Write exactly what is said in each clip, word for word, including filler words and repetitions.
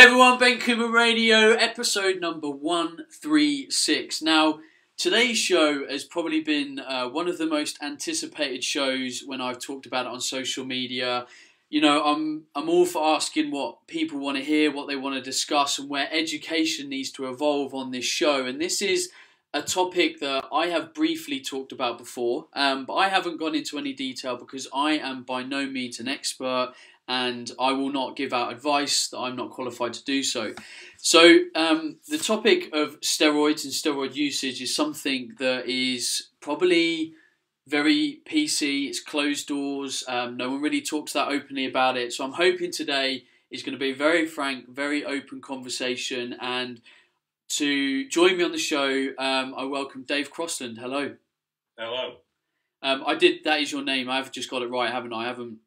Hey everyone, Ben Coomber Radio, episode number one thirty-six. Now, today's show has probably been uh, one of the most anticipated shows when I've talked about it on social media. You know, I'm, I'm all for asking what people want to hear, what they want to discuss, and where education needs to evolve on this show. And this is a topic that I have briefly talked about before, um, but I haven't gone into any detail because I am by no means an expert, and I will not give out advice that I'm not qualified to do so. So um, the topic of steroids and steroid usage is something that is probably very P C, it's closed doors, um, no one really talks that openly about it. So I'm hoping today is going to be a very frank, very open conversation, and to join me on the show, um, I welcome Dave Crosland. Hello. Hello. Um, I did, that is your name, I've just got it right, haven't I? I haven't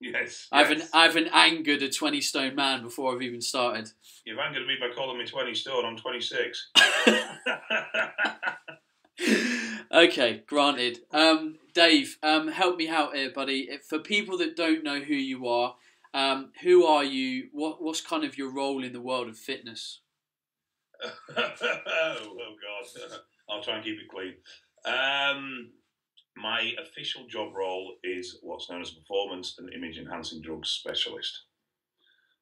Yes, I haven't, yes. I haven't angered a twenty stone man before I've even started. You've angered me by calling me twenty stone, I'm twenty-six. Okay, granted. Um, Dave, um, help me out here, buddy. For people that don't know who you are, um, who are you? What, what's kind of your role in the world of fitness? Oh, God. I'll try and keep it clean. Um... My official job role is what's known as performance and image enhancing drugs specialist.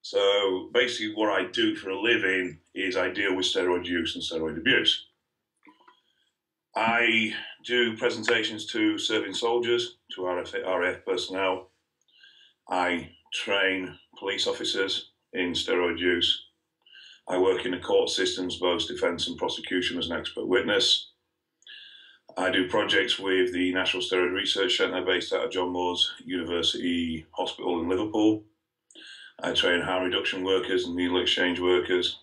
So basically what I do for a living is I deal with steroid use and steroid abuse. I do presentations to serving soldiers, to R A F personnel. I train police officers in steroid use. I work in the court systems, both defence and prosecution, as an expert witness. I do projects with the National Steroid Research Centre based out of John Moores University Hospital in Liverpool. I train harm reduction workers and needle exchange workers.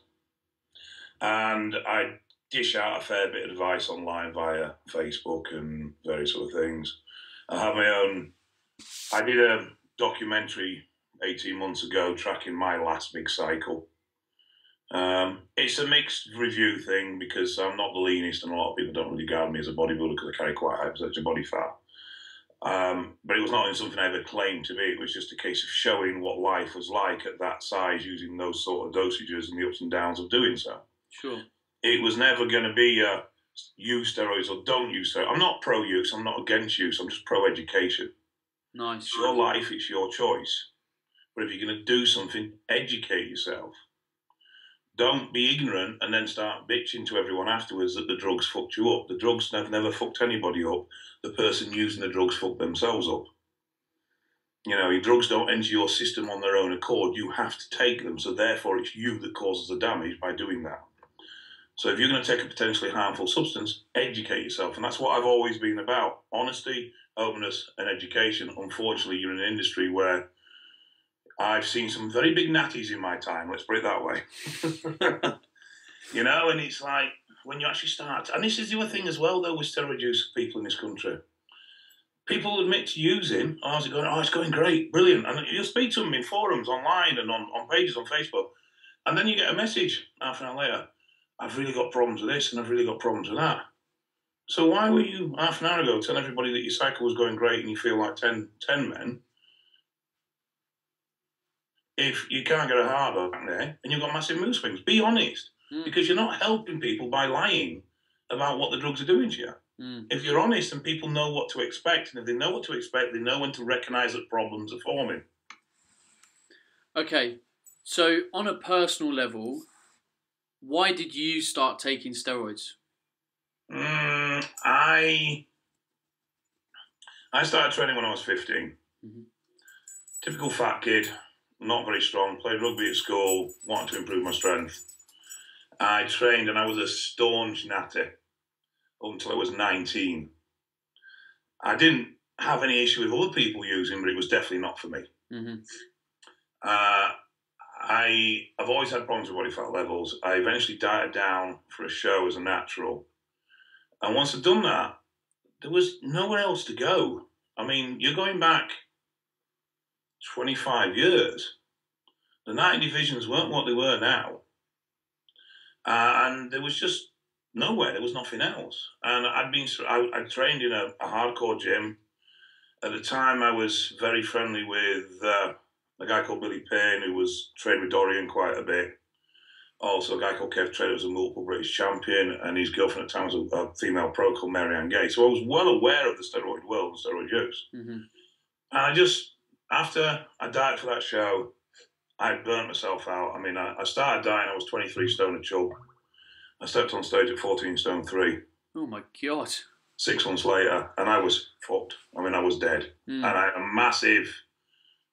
And I dish out a fair bit of advice online via Facebook and various other things. I have my own, I did a documentary eighteen months ago tracking my last big cycle. Um, it's a mixed review thing because I'm not the leanest, and a lot of people don't really regard me as a bodybuilder because I carry quite a high percentage of body fat. Um, but it was not something I ever claimed to be. It was just a case of showing what life was like at that size using those sort of dosages and the ups and downs of doing so. Sure. It was never going to be a use steroids or don't use steroids. I'm not pro-use, I'm not against use, I'm just pro-education. Nice. It's your life, it's your choice. But if you're going to do something, educate yourself. Don't be ignorant and then start bitching to everyone afterwards that the drugs fucked you up. The drugs have never fucked anybody up. The person using the drugs fucked themselves up. You know, your drugs don't enter your system on their own accord. You have to take them, so therefore it's you that causes the damage by doing that. So if you're going to take a potentially harmful substance, educate yourself. And that's what I've always been about. Honesty, openness and education. Unfortunately, you're in an industry where I've seen some very big natties in my time, let's put it that way. You know, and it's like, when you actually start, and this is the other thing as well, though, with steroid use people in this country. People admit to using, oh, is it going, oh, it's going great, brilliant. And you'll speak to them in forums, online, and on, on pages on Facebook. And then you get a message half an hour later, I've really got problems with this, and I've really got problems with that. So why were you, half an hour ago, telling everybody that your cycle was going great and you feel like ten, ten men, if you can't get a harbour back there and you've got massive mood swings? Be honest, mm. because you're not helping people by lying about what the drugs are doing to you. Mm. If you're honest and people know what to expect, and if they know what to expect, they know when to recognise that problems are forming. Okay, so on a personal level, why did you start taking steroids? Mm, I, I started training when I was fifteen. Mm-hmm. Typical fat kid. Not very strong, played rugby at school, wanted to improve my strength. I trained and I was a staunch natty until I was nineteen. I didn't have any issue with other people using, but it was definitely not for me. Mm-hmm. uh, I, I've always had problems with body fat levels. I eventually dieted down for a show as a natural. And once I'd done that, there was nowhere else to go. I mean, you're going back twenty-five years. The night divisions weren't what they were now. Uh, and there was just nowhere. There was nothing else. And I'd been, I, I trained in a, a hardcore gym. At the time, I was very friendly with uh, a guy called Billy Payne, who was trained with Dorian quite a bit. also a guy called Kev Trader is a multiple British champion, and his girlfriend at the time was a, a female pro called Marianne Gay. So I was well aware of the steroid world and steroid use. Mm-hmm. And I just, after I died for that show, I burnt myself out. I mean, I, I started dying. I was twenty-three stone a chub. I stepped on stage at fourteen stone three. Oh my God. Six months later, and I was fucked. I mean, I was dead. Mm. And I had a massive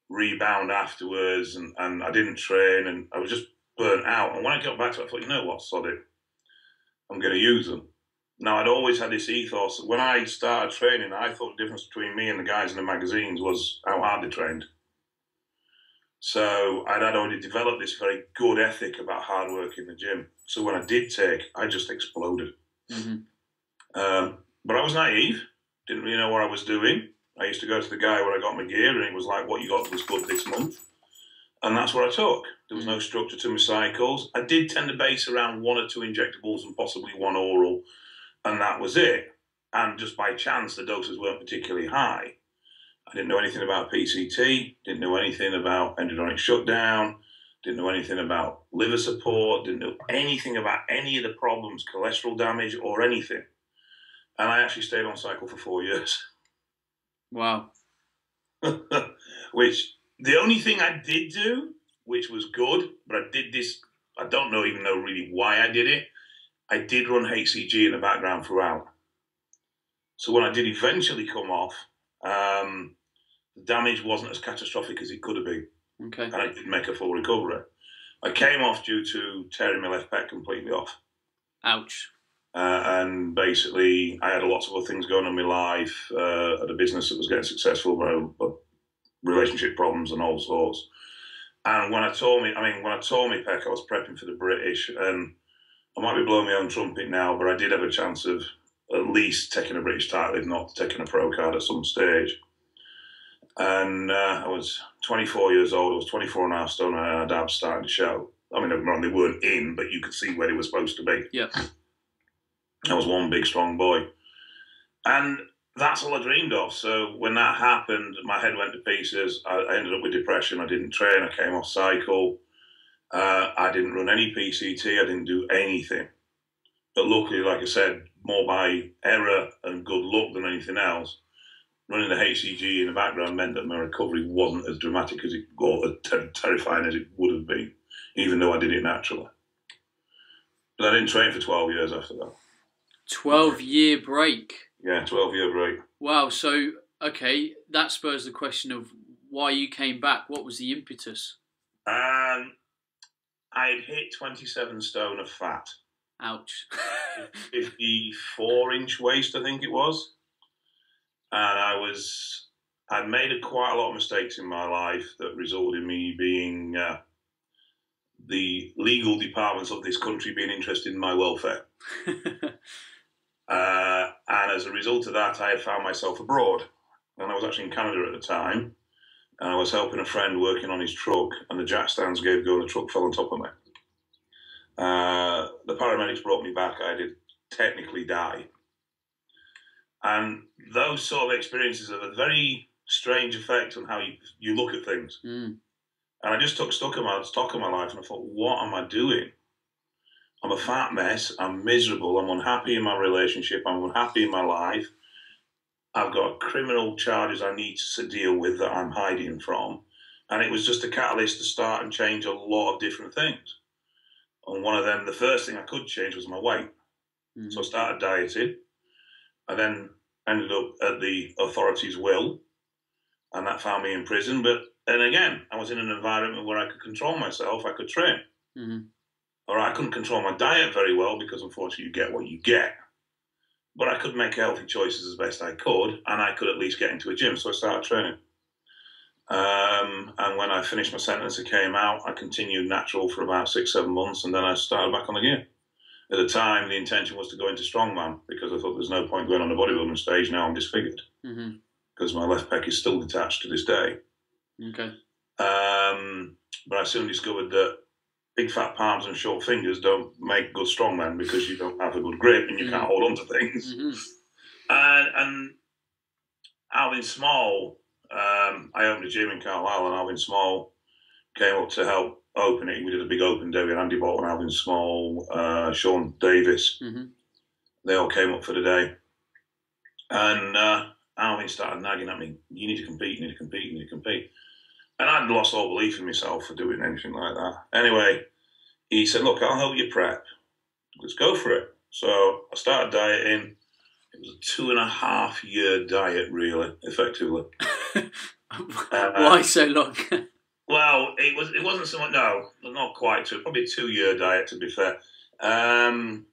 rebound afterwards, and, and I didn't train, and I was just burnt out. And when I got back to it, I thought, you know what, sod it. I'm going to use them. Now, I'd always had this ethos. When I started training, I thought the difference between me and the guys in the magazines was how hard they trained. So I'd had already developed this very good ethic about hard work in the gym. So when I did take, I just exploded. Mm-hmm. Um, but I was naive, didn't really know what I was doing. I used to go to the guy where I got my gear, and it was like, what you got was good this month. And that's what I took. There was no structure to my cycles. I did tend to base around one or two injectables and possibly one oral, and that was it. And just by chance, the doses weren't particularly high. I didn't know anything about P C T, didn't know anything about endodontic shutdown, didn't know anything about liver support, didn't know anything about any of the problems, cholesterol damage or anything. And I actually stayed on cycle for four years. Wow. Which, the only thing I did do, which was good, but I did this, I don't know even know really why I did it, I did run H C G in the background throughout. So when I did eventually come off, um, the damage wasn't as catastrophic as it could have been. Okay. And I did make a full recovery. I came off due to tearing my left pec completely off. Ouch. Uh, and basically, I had lots of other things going on in my life, uh, at a business that was getting successful, but uh, relationship problems and all sorts. And when I told me, I mean, when I told me pec, I was prepping for the British, and I might be blowing my own trumpet now, but I did have a chance of at least taking a British title, if not taking a pro card at some stage. And uh, I was twenty-four years old, I was twenty-four and a half stone, and I had abs starting to show. I mean, they weren't in, but you could see where they were supposed to be. Yeah. I was one big, strong boy. And that's all I dreamed of. So when that happened, my head went to pieces. I, I ended up with depression. I didn't train. I came off cycle. Uh, I didn't run any P C T. I didn't do anything. But luckily, like I said, more by error and good luck than anything else, running the H C G in the background meant that my recovery wasn't as dramatic as it, or as ter terrifying as it would have been, even though I did it naturally. But I didn't train for twelve years after that. twelve year break. Yeah, twelve year break. Wow. So, okay, that spurs the question of why you came back. What was the impetus? Um, I had hit twenty-seven stone of fat. Ouch. fifty-four inch waist, I think it was. And I was, I'd made a, quite a lot of mistakes in my life that resulted in me being, uh, the legal departments of this country being interested in my welfare. Uh, and as a result of that, I had found myself abroad, and I was actually in Canada at the time, and I was helping a friend working on his truck, and the jack stands gave go, and the truck fell on top of me. Uh, the paramedics brought me back. I did technically die. And those sort of experiences have a very strange effect on how you, you look at things. Mm. And I just took stock of my, stock of my life, and I thought, what am I doing? I'm a fat mess, I'm miserable, I'm unhappy in my relationship, I'm unhappy in my life, I've got criminal charges I need to deal with that I'm hiding from, and it was just a catalyst to start and change a lot of different things. And one of them, the first thing I could change was my weight. Mm. So I started dieting, I then ended up at the authorities' will, and that found me in prison, but then again, I was in an environment where I could control myself, I could train. Mm-hmm. Or I couldn't control my diet very well because, unfortunately, you get what you get. But I could make healthy choices as best I could, and I could at least get into a gym, so I started training. Um, and when I finished my sentence, it came out, I continued natural for about six, seven months, and then I started back on the gear. At the time, the intention was to go into strongman because I thought there's no point going on the bodybuilding stage, now I'm disfigured. Mm-hmm. Because my left pec is still detached to this day. Okay. Um, but I soon discovered that big fat palms and short fingers don't make good strongmen because you don't have a good grip and you mm. can't hold on to things. Mm-hmm. And, and Alvin Small, um, I owned a gym in Carlisle, and Alvin Small came up to help opening, we did a big open day with Andy Bolton, Alvin Small, uh, Sean Davis. Mm-hmm. They all came up for the day. And uh, Alvin started nagging at me, you need to compete, you need to compete, you need to compete. And I'd lost all belief in myself for doing anything like that. Anyway, he said, look, I'll help you prep. Let's go for it. So I started dieting. It was a two and a half year diet, really, effectively. Why um, so long? Well, it was. It wasn't so much. No, not quite. Two. Probably a two-year diet, to be fair. Um,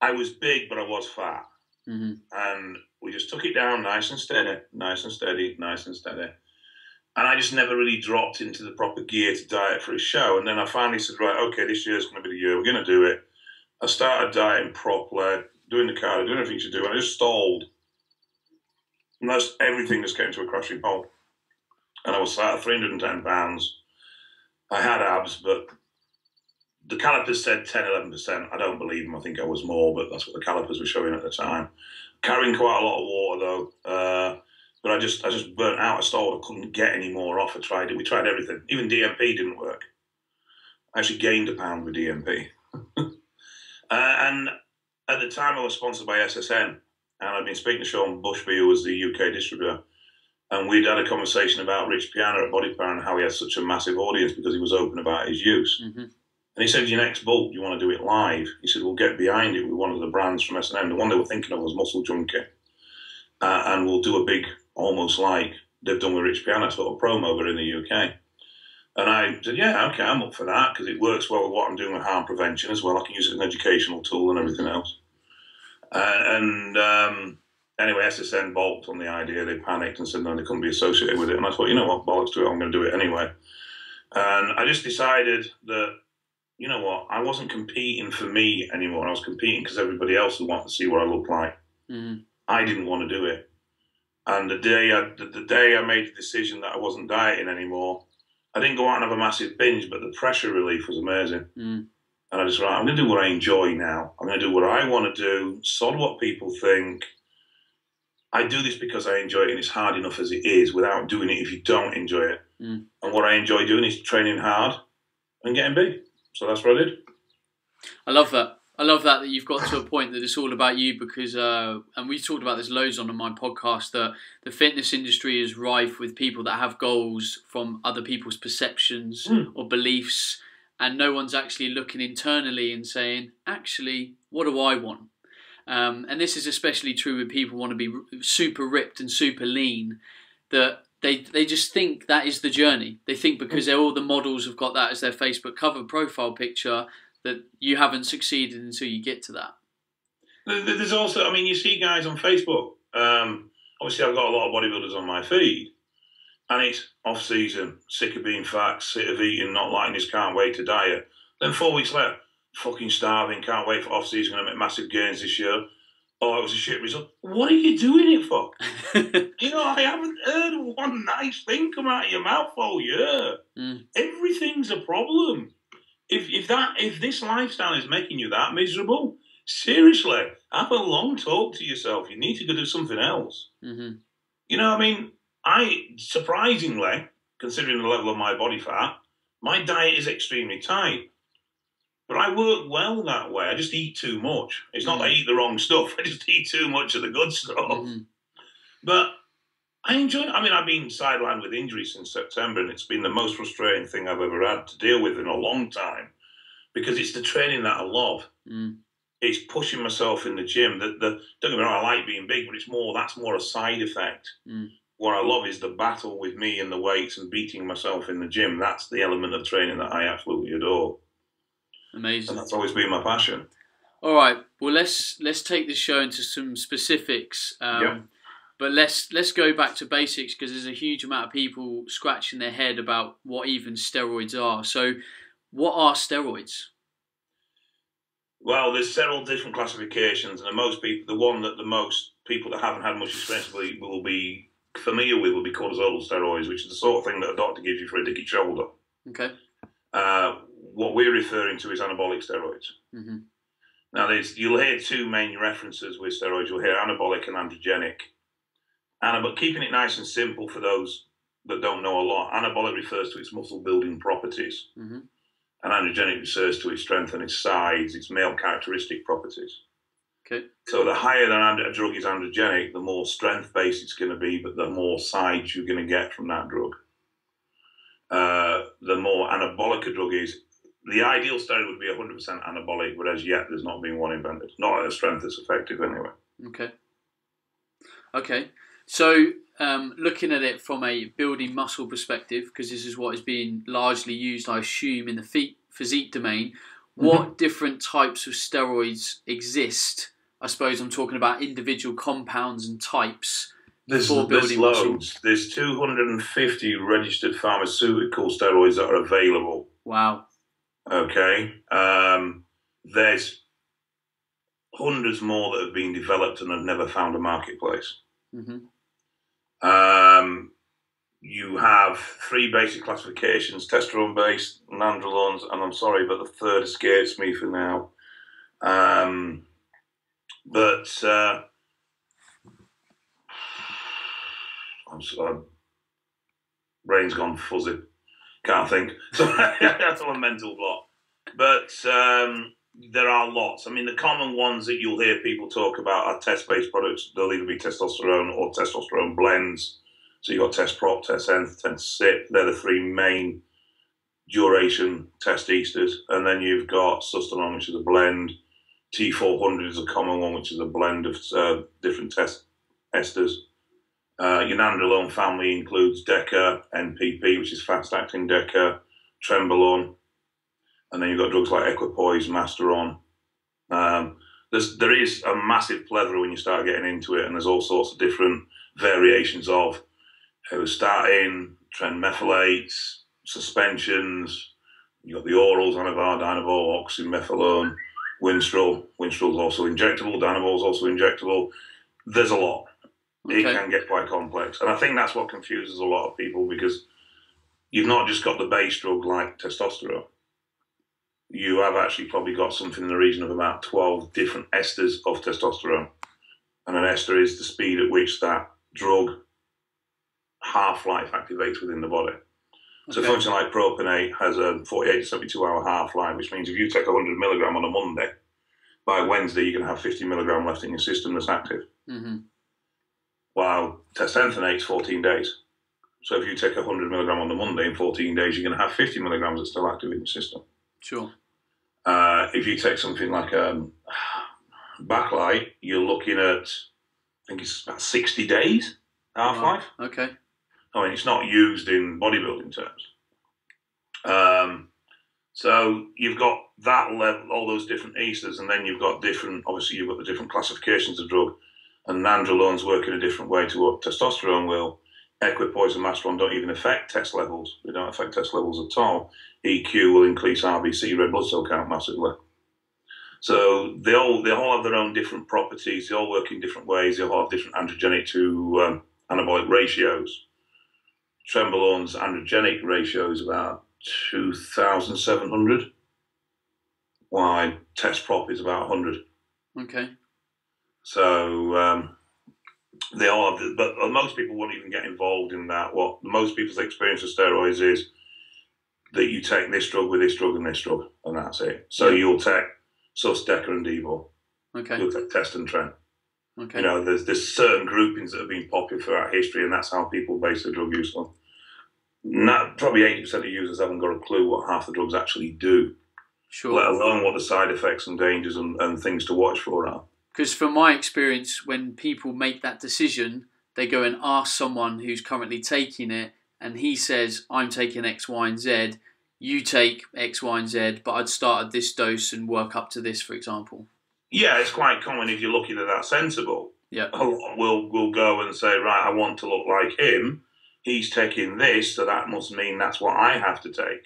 I was big, but I was fat, mm-hmm. and we just took it down nice and steady, nice and steady, nice and steady. And I just never really dropped into the proper gear to diet for a show. And then I finally said, right, okay, this year's going to be the year. We're going to do it. I started dieting properly, doing the cardio, doing everything you should do, and I just stalled. And that's everything just came to a crashing halt. And I was sat at three hundred and ten pounds. I had abs, but the calipers said ten, eleven percent. I don't believe them. I think I was more, but that's what the calipers were showing at the time. Carrying quite a lot of water, though. Uh, but I just I just burnt out. I stalled. I couldn't get any more off. I tried it. We tried everything. Even D M P didn't work. I actually gained a pound with D M P. uh, and at the time, I was sponsored by S S N. And I'd been speaking to Sean Bushby, who was the U K distributor. And we'd had a conversation about Rich Piana at Body Power and how he had such a massive audience because he was open about his use. Mm-hmm. And he said, your next bulk, you want to do it live? He said, we'll get behind it with one of the brands from S and M. The one they were thinking of was Muscle Junkie. Uh, and we'll do a big, almost like they've done with Rich Piana, sort of promo over in the U K. And I said, yeah, okay, I'm up for that because it works well with what I'm doing with harm prevention as well. I can use it as an educational tool and everything else. Uh, and... Um, Anyway, S S N balked on the idea. They panicked and said no, they couldn't be associated with it. And I thought, you know what, bollocks to it, I'm going to do it anyway. And I just decided that, you know what, I wasn't competing for me anymore. I was competing because everybody else would want to see what I looked like. Mm-hmm. I didn't want to do it. And the day, I, the, the day I made the decision that I wasn't dieting anymore, I didn't go out and have a massive binge, but the pressure relief was amazing. Mm-hmm. And I just right, I'm going to do what I enjoy now. I'm going to do what I want to do, sod what people think. I do this because I enjoy it, and it's hard enough as it is without doing it if you don't enjoy it. Mm. And what I enjoy doing is training hard and getting big. So that's what I did. I love that. I love that that you've got to a point that it's all about you because, uh, and we've talked about this loads on my podcast, that the fitness industry is rife with people that have goals from other people's perceptions mm. or beliefs, and no one's actually looking internally and saying, actually, what do I want? Um, and this is especially true when people want to be super ripped and super lean, that they they just think that is the journey. They think because all the models have got that as their Facebook cover profile picture that you haven't succeeded until you get to that. There's also, I mean, you see guys on Facebook. Um, obviously, I've got a lot of bodybuilders on my feed, and it's off season, sick of being fat, sick of eating, not liking this, can't wait to diet. Then four weeks later. Fucking starving, can't wait for off season, gonna make massive gains this year. Oh, it was a shit result. What are you doing it for? You know, I haven't heard one nice thing come out of your mouth all year. Mm. Everything's a problem. If if that if this lifestyle is making you that miserable, seriously, have a long talk to yourself. You need to go do something else. Mm-hmm. You know, I mean, I surprisingly, considering the level of my body fat, my diet is extremely tight. But I work well that way. I just eat too much. It's not mm. that I eat the wrong stuff. I just eat too much of the good stuff. Mm. But I enjoy it. I mean, I've been sidelined with injuries since September, and it's been the most frustrating thing I've ever had to deal with in a long time because it's the training that I love. Mm. It's pushing myself in the gym. The, the, don't get me wrong, I like being big, but it's more that's more a side effect. Mm. What I love is the battle with me and the weights and beating myself in the gym. That's the element of training that I absolutely adore. Amazing. And that's always been my passion. All right. Well, let's let's take this show into some specifics. Um, yeah. But let's let's go back to basics because there's a huge amount of people scratching their head about what even steroids are. So, what are steroids? Well, there's several different classifications, and the most people, the one that the most people that haven't had much experience with will be familiar with will be cortisol steroids, which is the sort of thing that a doctor gives you for a dicky shoulder. Okay. Uh, what we're referring to is anabolic steroids. Mm-hmm. Now, there's, you'll hear two main references with steroids. You'll hear anabolic and androgenic. Anab- keeping it nice and simple for those that don't know a lot. Anabolic refers to its muscle building properties, mm-hmm. and anagenic refers to its strength and its size, its male characteristic properties. Okay. So the higher that a drug is androgenic, the more strength-based it's going to be, but the more size you're going to get from that drug. Uh, the more anabolic a drug is, the ideal study would be one hundred percent anabolic, but as yet there's not been one invented. Not at a strength that's effective anyway. Okay. Okay. So um, looking at it from a building muscle perspective, because this is what is being largely used, I assume, in the physique domain, what mm-hmm. different types of steroids exist? I suppose I'm talking about individual compounds and types. There's, there's loads. There's two hundred fifty registered pharmaceutical steroids that are available. Wow. Okay. Um, there's hundreds more that have been developed and have never found a marketplace. Mm-hmm. Um, you have three basic classifications, testosterone-based, nandrolones, and I'm sorry, but the third escapes me for now. Um, but... Uh, I'm sorry, brain's gone fuzzy. Can't think. So that's on a mental block. But um, there are lots. I mean, the common ones that you'll hear people talk about are test-based products. They'll either be testosterone or testosterone blends. So you've got Test Prop, Test N, Test Sip. They're the three main duration test easters. And then you've got Sustanon, which is a blend. T four hundred is a common one, which is a blend of uh, different test esters. Uh, your nandrolone family includes DECA, N P P, which is fast-acting DECA, Trenbolone, and then you've got drugs like Equipoise, Masteron. Um, there's, there is a massive plethora when you start getting into it, and there's all sorts of different variations of starting, trenmethylates, suspensions. You've got the orals, Anavar, Dianabol, oxymethylone, Winstrol. Winstrol's also injectable, Dianabol's also injectable. There's a lot. Okay. It can get quite complex. And I think that's what confuses a lot of people, because you've not just got the base drug like testosterone. You have actually probably got something in the region of about twelve different esters of testosterone. And an ester is the speed at which that drug half-life activates within the body. So okay. Something like propionate has a forty-eight to seventy-two hour half-life, which means if you take one hundred milligram on a Monday, by Wednesday you're going to have fifty milligram left in your system that's active. Mm-hmm. While testosterone is fourteen days. So if you take one hundred milligram on the Monday, in fourteen days, you're going to have fifty milligrams that's still active in your system. Sure. Uh, if you take something like um, Backlight, you're looking at, I think it's about sixty days half-life. Wow. Okay. I mean, it's not used in bodybuilding terms. Um, so you've got that level, all those different esters, and then you've got different, obviously you've got the different classifications of drug. And nandrolones work in a different way to what testosterone will. Equipoise and Masteron don't even affect test levels. They don't affect test levels at all. E Q will increase R B C, red blood cell count, massively. So they all they all have their own different properties. They all work in different ways. They all have different androgenic to um, anabolic ratios. Trenbolone's androgenic ratio is about two thousand seven hundred, while Test Prop is about one hundred. Okay. So um, they all have, but most people won't even get involved in that. What most people's experience with steroids is that you take this drug with this drug and this drug, and that's it. So yeah. You'll take Sus, Deca, and Devol. Okay. You'll take Test and Tren. Okay. You know, there's there's certain groupings that have been popular throughout history, and that's how people base their drug use on. Not, probably eighty percent of users haven't got a clue what half the drugs actually do, sure. Let alone what the side effects and dangers and, and things to watch for are. Because from my experience, when people make that decision, they go and ask someone who's currently taking it, and he says, I'm taking X, Y, and Z, you take X, Y, and Z, but I'd start at this dose and work up to this, for example. Yeah, it's quite common if you're looking at that sensible. Yeah. We'll, we'll go and say, right, I want to look like him. He's taking this, so that must mean that's what I have to take.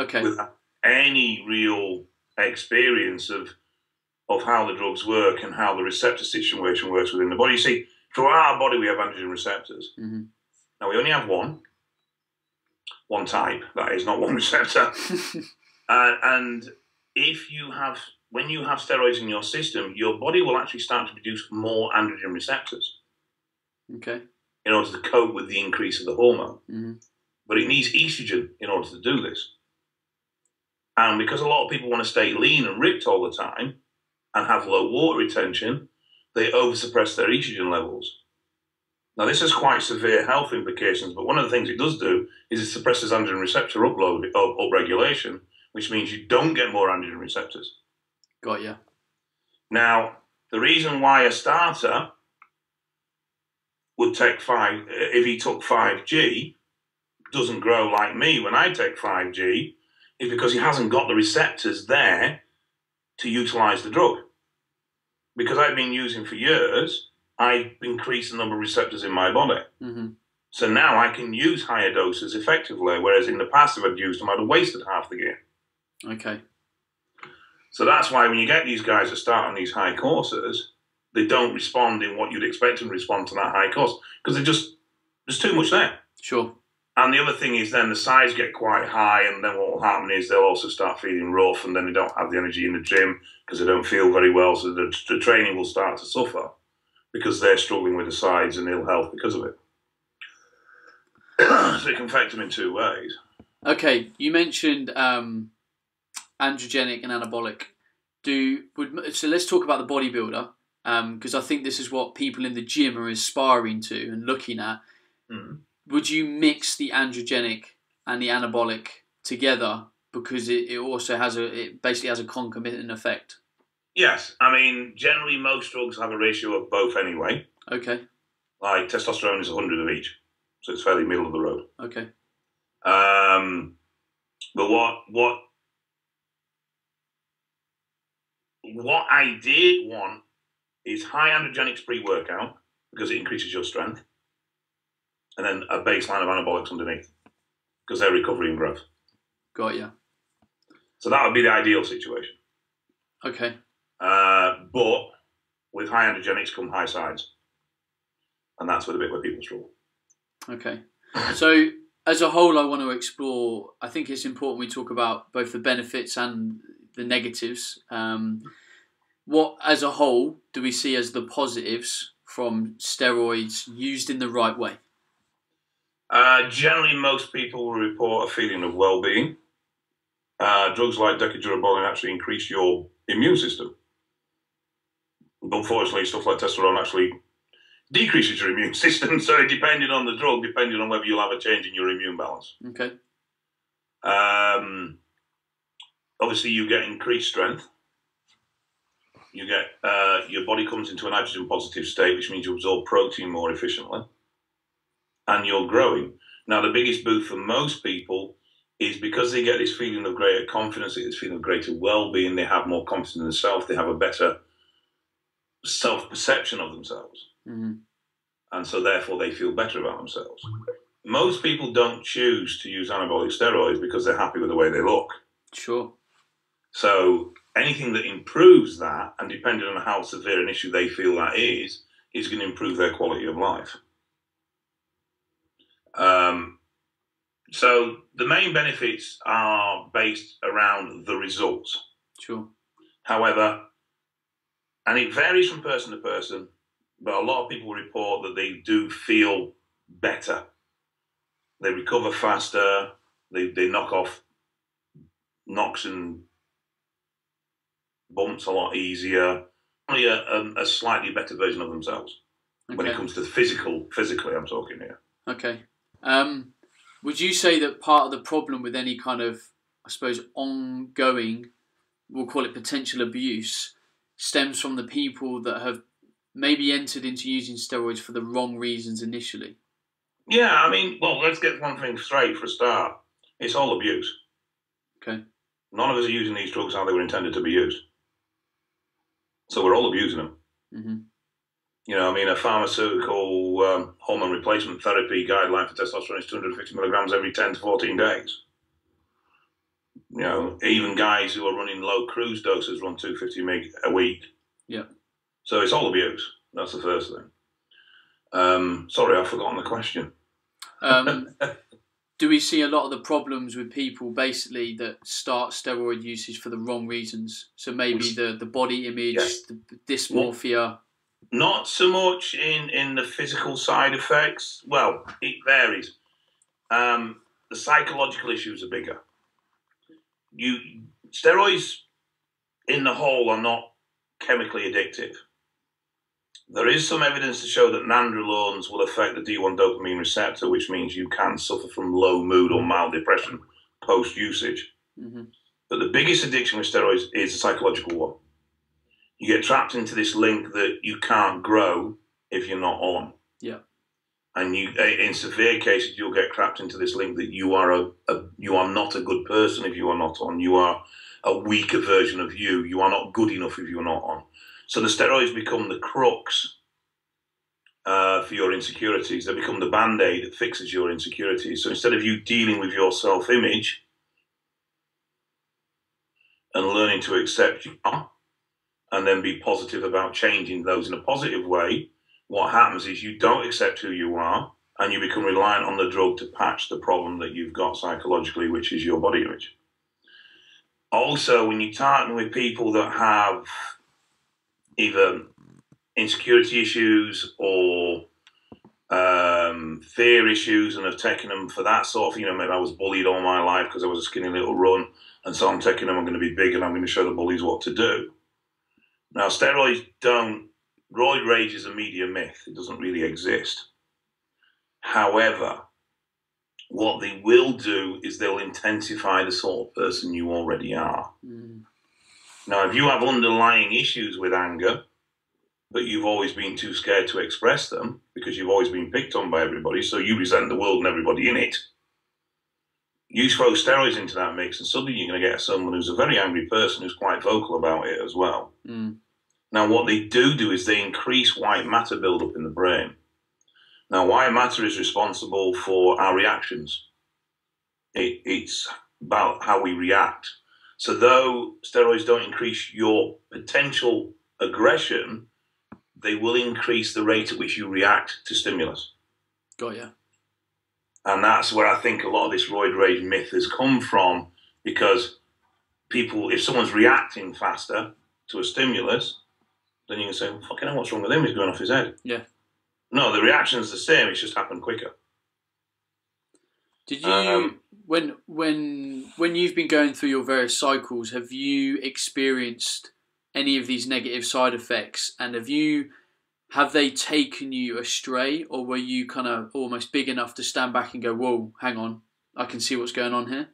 Okay. Without any real experience of... of how the drugs work and how the receptor situation works within the body. You see, throughout our body we have androgen receptors. Mm-hmm. Now we only have one, one type, that is, not one receptor. uh, and if you have, when you have steroids in your system, your body will actually start to produce more androgen receptors. Okay. in order to cope with the increase of the hormone. Mm-hmm. But it needs estrogen in order to do this. And because a lot of people want to stay lean and ripped all the time and have low water retention, they oversuppress their estrogen levels. Now, this has quite severe health implications, but one of the things it does do is it suppresses androgen receptor upload, up, upregulation, which means you don't get more androgen receptors. Got you. Now, the reason why a starter would take five, if he took five G, doesn't grow like me when I take five G, is because he hasn't got the receptors there to utilize the drug. Because I've been using for years, I've increased the number of receptors in my body. Mm-hmm. So now I can use higher doses effectively, whereas in the past if I'd used them, I'd have wasted half the gear. Okay. So that's why when you get these guys that start on these high courses, they don't respond in what you'd expect them to respond to that high course, because just there's too much there. Sure. And the other thing is then the sides get quite high, and then what will happen is they'll also start feeling rough, and then they don't have the energy in the gym because they don't feel very well, so the, the training will start to suffer because they're struggling with the sides and ill health because of it. So it can affect them in two ways. Okay, you mentioned um, androgenic and anabolic. Do would, So let's talk about the bodybuilder, because um, I think this is what people in the gym are aspiring to and looking at. Mm. Would you mix the androgenic and the anabolic together, because it, it also has a it basically has a concomitant effect? Yes, I mean generally most drugs have a ratio of both anyway. Okay. Like testosterone is one hundred of each, so it's fairly middle of the road. Okay. Um, but what what what I did want is high androgenics pre-workout because it increases your strength. And then a baseline of anabolics underneath, because they're recovery and growth. Got you. So that would be the ideal situation. Okay. Uh, but with high androgenics come high sides, and that's where the bit where people struggle. Okay. So as a whole, I want to explore. I think it's important we talk about both the benefits and the negatives. Um, what as a whole do we see as the positives from steroids used in the right way? Uh, generally, most people will report a feeling of well-being. Uh, drugs like Decadurabolin actually increase your immune system. But unfortunately, stuff like testosterone actually decreases your immune system. So depending on the drug, depending on whether you'll have a change in your immune balance. Okay. Um, obviously, you get increased strength. You get uh, your body comes into an androgen-positive state, which means you absorb protein more efficiently. And you're growing. Now, the biggest boost for most people is because they get this feeling of greater confidence, this feeling of greater well-being, they have more confidence in themselves, they have a better self-perception of themselves. Mm-hmm. And so, therefore, they feel better about themselves. Most people don't choose to use anabolic steroids because they're happy with the way they look. Sure. So, anything that improves that, and depending on how severe an issue they feel that is, is going to improve their quality of life. Um, so the main benefits are based around the results. Sure. However, and it varies from person to person, but a lot of people report that they do feel better. They recover faster. They, they knock off knocks and bumps a lot easier. Only a, a, a slightly better version of themselves. Okay. When it comes to physical, physically, I'm talking here. Okay. Um, would you say that part of the problem with any kind of, I suppose, ongoing, we'll call it potential abuse, stems from the people that have maybe entered into using steroids for the wrong reasons initially? Yeah, I mean, well, let's get one thing straight for a start. It's all abuse. Okay. None of us are using these drugs how they were intended to be used. So we're all abusing them. Mm-hmm. You know, I mean, a pharmaceutical um, hormone replacement therapy guideline for testosterone is two hundred fifty milligrams every ten to fourteen days. You know, even guys who are running low cruise doses run two hundred fifty milligrams a week. Yeah. So it's all abuse. That's the first thing. Um, sorry, I've forgotten the question. Um, do we see a lot of the problems with people basically that start steroid usage for the wrong reasons? So maybe the, the body image, yes. the dysmorphia... Not so much in, in the physical side effects. Well, it varies. Um, the psychological issues are bigger. You steroids in the whole are not chemically addictive. There is some evidence to show that nandrolones will affect the D one dopamine receptor, which means you can suffer from low mood or mild depression post-usage. Mm-hmm. But the biggest addiction with steroids is the psychological one. You get trapped into this link that you can't grow if you're not on. Yeah. And you, in severe cases, you'll get trapped into this link that you are a, a you are not a good person if you are not on. You are a weaker version of you. You are not good enough if you're not on. So the steroids become the crux uh, for your insecurities. They become the band-aid that fixes your insecurities. So instead of you dealing with your self-image and learning to accept you are, and then be positive about changing those in a positive way, what happens is you don't accept who you are and you become reliant on the drug to patch the problem that you've got psychologically, which is your body image. Also, when you partner with people that have either insecurity issues or um, fear issues and have taken them for that sort of, you know, maybe I was bullied all my life because I was a skinny little runt, and so I'm taking them, I'm going to be big and I'm going to show the bullies what to do. Now, steroids don't, roid rage is a media myth. It doesn't really exist. However, what they will do is they'll intensify the sort of person you already are. Mm. Now, if you have underlying issues with anger, but you've always been too scared to express them because you've always been picked on by everybody, so you resent the world and everybody in it, you throw steroids into that mix and suddenly you're going to get someone who's a very angry person who's quite vocal about it as well. Mm. Now, what they do do is they increase white matter buildup in the brain. Now, white matter is responsible for our reactions. It, it's about how we react. So though steroids don't increase your potential aggression, they will increase the rate at which you react to stimulus. Got ya. And that's where I think a lot of this roid rage myth has come from, because people, if someone's reacting faster to a stimulus, then you can say, well, fucking hell, what's wrong with him? He's going off his head. Yeah. No, the reaction's the same. It's just happened quicker. Did you, um, when when when you've been going through your various cycles, have you experienced any of these negative side effects? And have you, have they taken you astray, or were you kind of almost big enough to stand back and go, whoa, hang on, I can see what's going on here?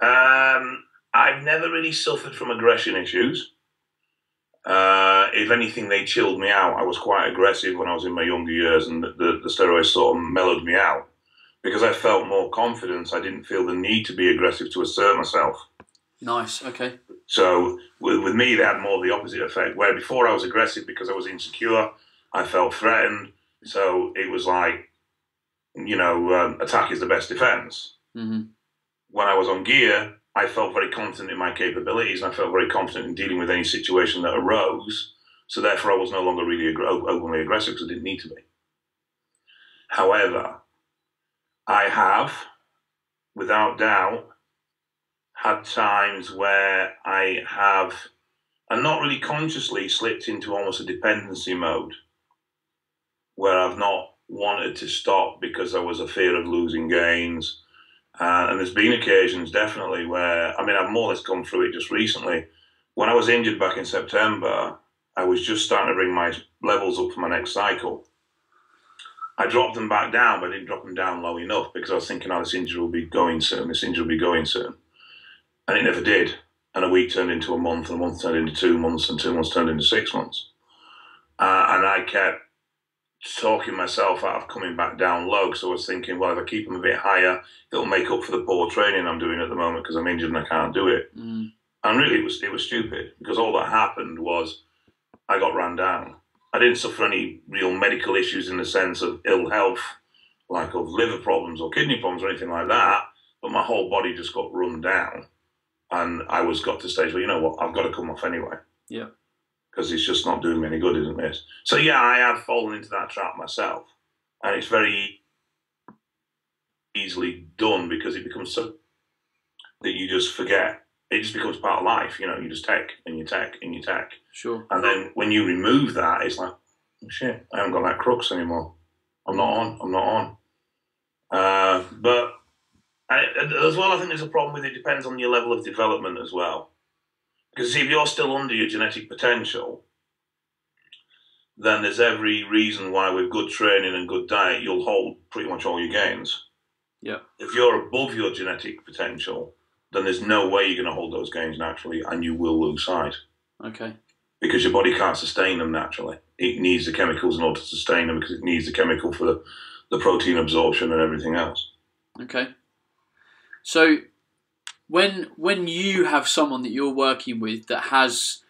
Um, I've never really suffered from aggression issues. Uh, if anything, they chilled me out. I was quite aggressive when I was in my younger years, and the, the, the steroids sort of mellowed me out because I felt more confidence. I didn't feel the need to be aggressive to assert myself. Nice, okay. So with, with me, they had more of the opposite effect, where before I was aggressive because I was insecure, I felt threatened. So it was like, you know, um, attack is the best defense. Mm-hmm. When I was on gear, I felt very confident in my capabilities, and I felt very confident in dealing with any situation that arose. So therefore, I was no longer really ag openly aggressive because I didn't need to be. However, I have, without doubt, had times where I have, and not really consciously, slipped into almost a dependency mode where I've not wanted to stop because I was a fear of losing gains. Uh, and there's been occasions, definitely, where, I mean, I've more or less gone through it just recently. When I was injured back in September, I was just starting to bring my levels up for my next cycle. I dropped them back down, but I didn't drop them down low enough because I was thinking, oh, this injury will be going soon, this injury will be going soon. And it never did. And a week turned into a month, and a month turned into two months, and two months turned into six months. Uh, and I kept talking myself out of coming back down low, because I was thinking, well, if I keep them a bit higher, it'll make up for the poor training I'm doing at the moment because I'm injured and I can't do it. Mm. And really, it was it was stupid, because all that happened was I got ran down. I didn't suffer any real medical issues in the sense of ill health, like of liver problems or kidney problems or anything like that, but my whole body just got run down, and I was got to the stage where, you know what, I've got to come off anyway. Yeah. Because it's just not doing me any good, isn't it? So yeah, I have fallen into that trap myself, and it's very easily done because it becomes so that you just forget. it just becomes part of life. You know, you just take and you take and you take. Sure. And then when you remove that, it's like, oh, shit, I haven't got that crux anymore. I'm not on. I'm not on. Uh, but I, as well, I think there's a problem with it. Depends on your level of development as well. Because see, if you're still under your genetic potential, then there's every reason why with good training and good diet, you'll hold pretty much all your gains. Yeah. If you're above your genetic potential, then there's no way you're going to hold those gains naturally, and you will lose size. Okay. Because your body can't sustain them naturally. It needs the chemicals in order to sustain them, because it needs the chemical for the, the protein absorption and everything else. Okay. So when when you have someone that you're working with that has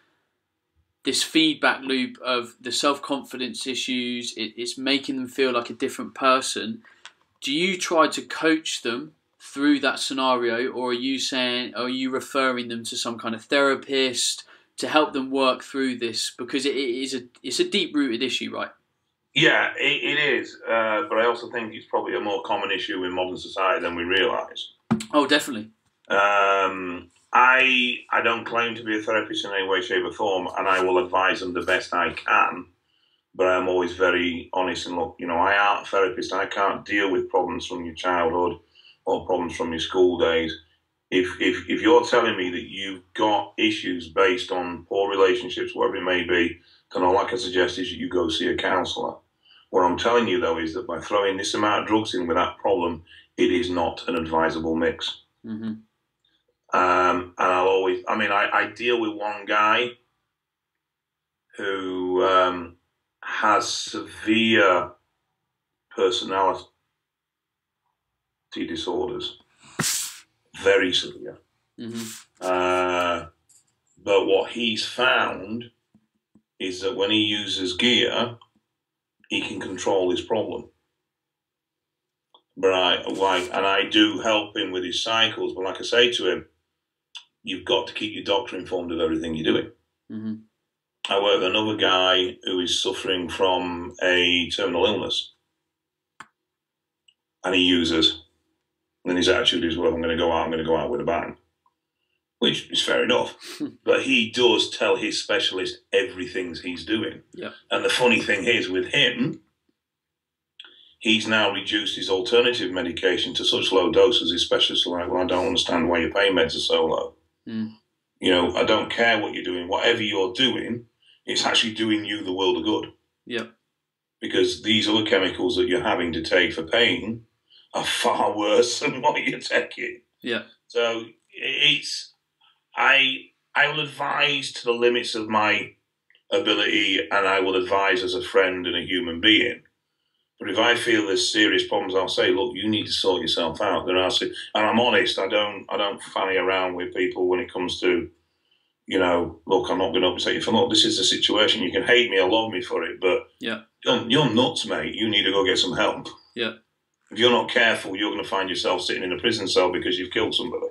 this feedback loop of the self-confidence issues, it, it's making them feel like a different person, do you try to coach them through that scenario, or are you saying, are you referring them to some kind of therapist to help them work through this? Because it, it is a it's a deep-rooted issue, right? Yeah, it, it is. Uh, but I also think it's probably a more common issue in modern society than we realise. Oh, definitely. Um, I I don't claim to be a therapist in any way, shape or form, and I will advise them the best I can. But I'm always very honest and look, you know, I aren't a therapist. I can't deal with problems from your childhood or problems from your school days. If, if, if you're telling me that you've got issues based on poor relationships, whatever it may be, then all I can suggest is you go see a counsellor. What I'm telling you, though, is that by throwing this amount of drugs in with that problem, it is not an advisable mix. Mm-hmm. Um, and I'll always, I mean, I, I deal with one guy who um, has severe personality disorders, very severe. Mm-hmm. Uh, but what he's found is that when he uses gear, he can control his problem. But I, like, and I do help him with his cycles, but like I say to him, you've got to keep your doctor informed of everything you're doing. Mm-hmm. I work with another guy who is suffering from a terminal illness, and he uses, and his attitude is, well, I'm going to go out, I'm going to go out with a bang, which is fair enough. But he does tell his specialist everything he's doing. Yeah. And the funny thing is with him, he's now reduced his alternative medication to such low doses, his specialists are like, well, I don't understand why your pain meds are so low. Mm. You know, I don't care what you're doing. Whatever you're doing, it's actually doing you the world of good. Yeah. Because these other chemicals that you're having to take for pain are far worse than what you're taking. Yeah. So it's, I, I will advise to the limits of my ability, and I will advise as a friend and a human being. But if I feel there's serious problems, I'll say, look, you need to sort yourself out. There are, and I'm honest. I don't, I don't fanny around with people when it comes to, you know, look, I'm not going to upset you for look. This is the situation. You can hate me or love me for it, but yeah, you're, you're nuts, mate. You need to go get some help. Yeah. If you're not careful, you're going to find yourself sitting in a prison cell because you've killed somebody.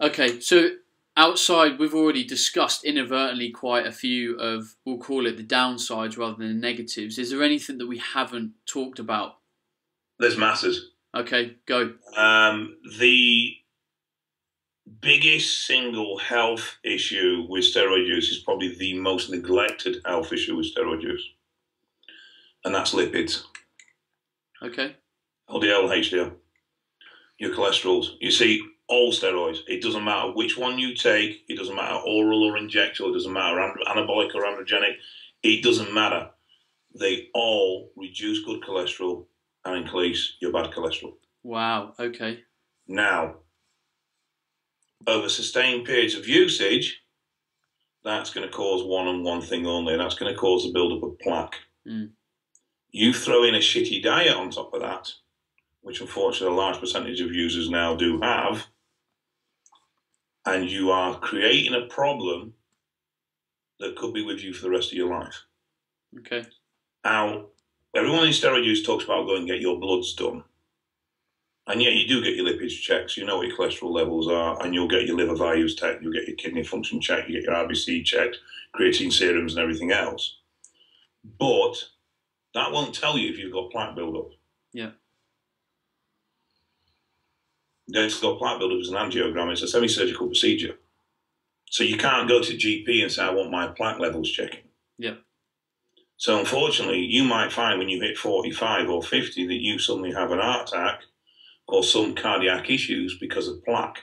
Okay, so outside, we've already discussed inadvertently quite a few of, we'll call it the downsides rather than the negatives. Is there anything that we haven't talked about? There's masses. Okay, go. Um, the biggest single health issue with steroid use is probably the most neglected health issue with steroid use, and that's lipids. Okay. L D L, H D L, your cholesterols. You see, all steroids, it doesn't matter which one you take, it doesn't matter oral or injectable, it doesn't matter anabolic or androgenic, it doesn't matter. They all reduce good cholesterol and increase your bad cholesterol. Wow, okay. Now, over sustained periods of usage, that's going to cause one and one thing only, and that's going to cause the buildup of plaque. Mm. You throw in a shitty diet on top of that, which unfortunately a large percentage of users now do have, and you are creating a problem that could be with you for the rest of your life. Okay. Now, everyone in steroid use talks about going and get your bloods done. And yet you do get your lipids checks, you know what your cholesterol levels are, and you'll get your liver values checked, you'll get your kidney function checked, you get your R B C checked, creatine serums and everything else. But that won't tell you if you've got plaque buildup. Yeah. dental plaque buildup is an angiogram. It's a semi-surgical procedure. So you can't go to G P and say, I want my plaque levels checking. Yeah. So unfortunately, you might find when you hit forty-five or fifty that you suddenly have an heart attack or some cardiac issues because of plaque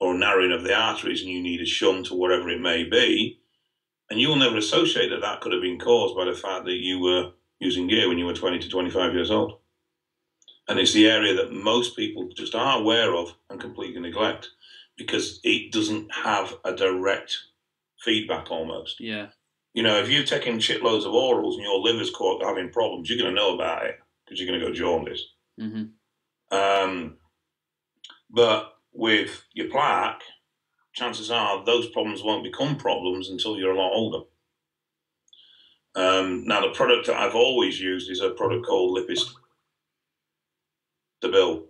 or narrowing of the arteries, and you need a shunt or whatever it may be. And you will never associate that that could have been caused by the fact that you were using gear when you were twenty to twenty-five years old. And it's the area that most people just are aware of and completely neglect because it doesn't have a direct feedback almost. Yeah. You know, if you're taking shitloads of orals and your liver's caught having problems, you're going to know about it because you're going to go jaundiced. Mm-hmm. Um, but with your plaque, chances are those problems won't become problems until you're a lot older. Um, now, the product that I've always used is a product called Lipid Stabil,